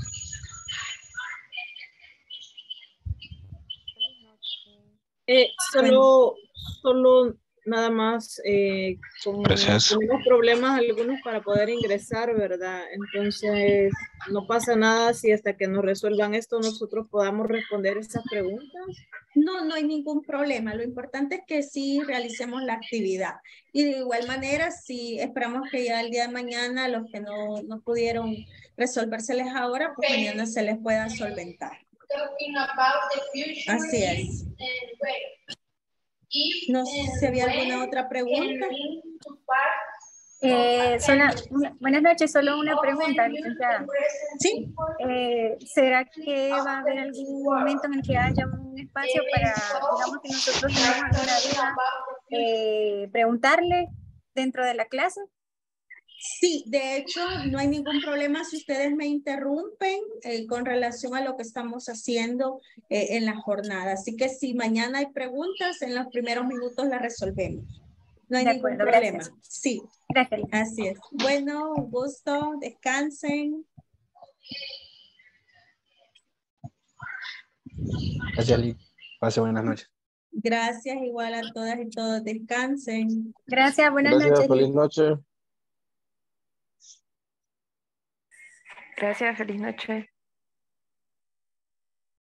Eh, solo, solo nada más, eh, con algunos problemas, algunos para poder ingresar, ¿verdad? Entonces, no pasa nada si hasta que nos resuelvan esto nosotros podamos responder esas preguntas. No, no hay ningún problema. Lo importante es que sí realicemos la actividad. Y de igual manera, si esperamos que ya el día de mañana los que no, no pudieron resolvérseles ahora, pues mañana se les pueda solventar. Así es. No sé si había alguna otra pregunta. Eh, solo, buenas noches, solo una pregunta, licenciada. ¿Sí? Eh, ¿Será que va a haber algún momento en el que haya un espacio para, digamos, que nosotros tengamos alguna duda, eh, preguntarle dentro de la clase? Sí, de hecho, no hay ningún problema si ustedes me interrumpen eh, con relación a lo que estamos haciendo eh, en la jornada. Así que si mañana hay preguntas, en los primeros minutos las resolvemos. No hay de ningún acuerdo, problema. Gracias. Sí, gracias. Así es. Bueno, un gusto. Descansen. Gracias, Liz. Pase buenas noches. Gracias igual a todas y todos. Descansen. Gracias, buenas gracias, noches. Feliz noche. Gracias, feliz noche.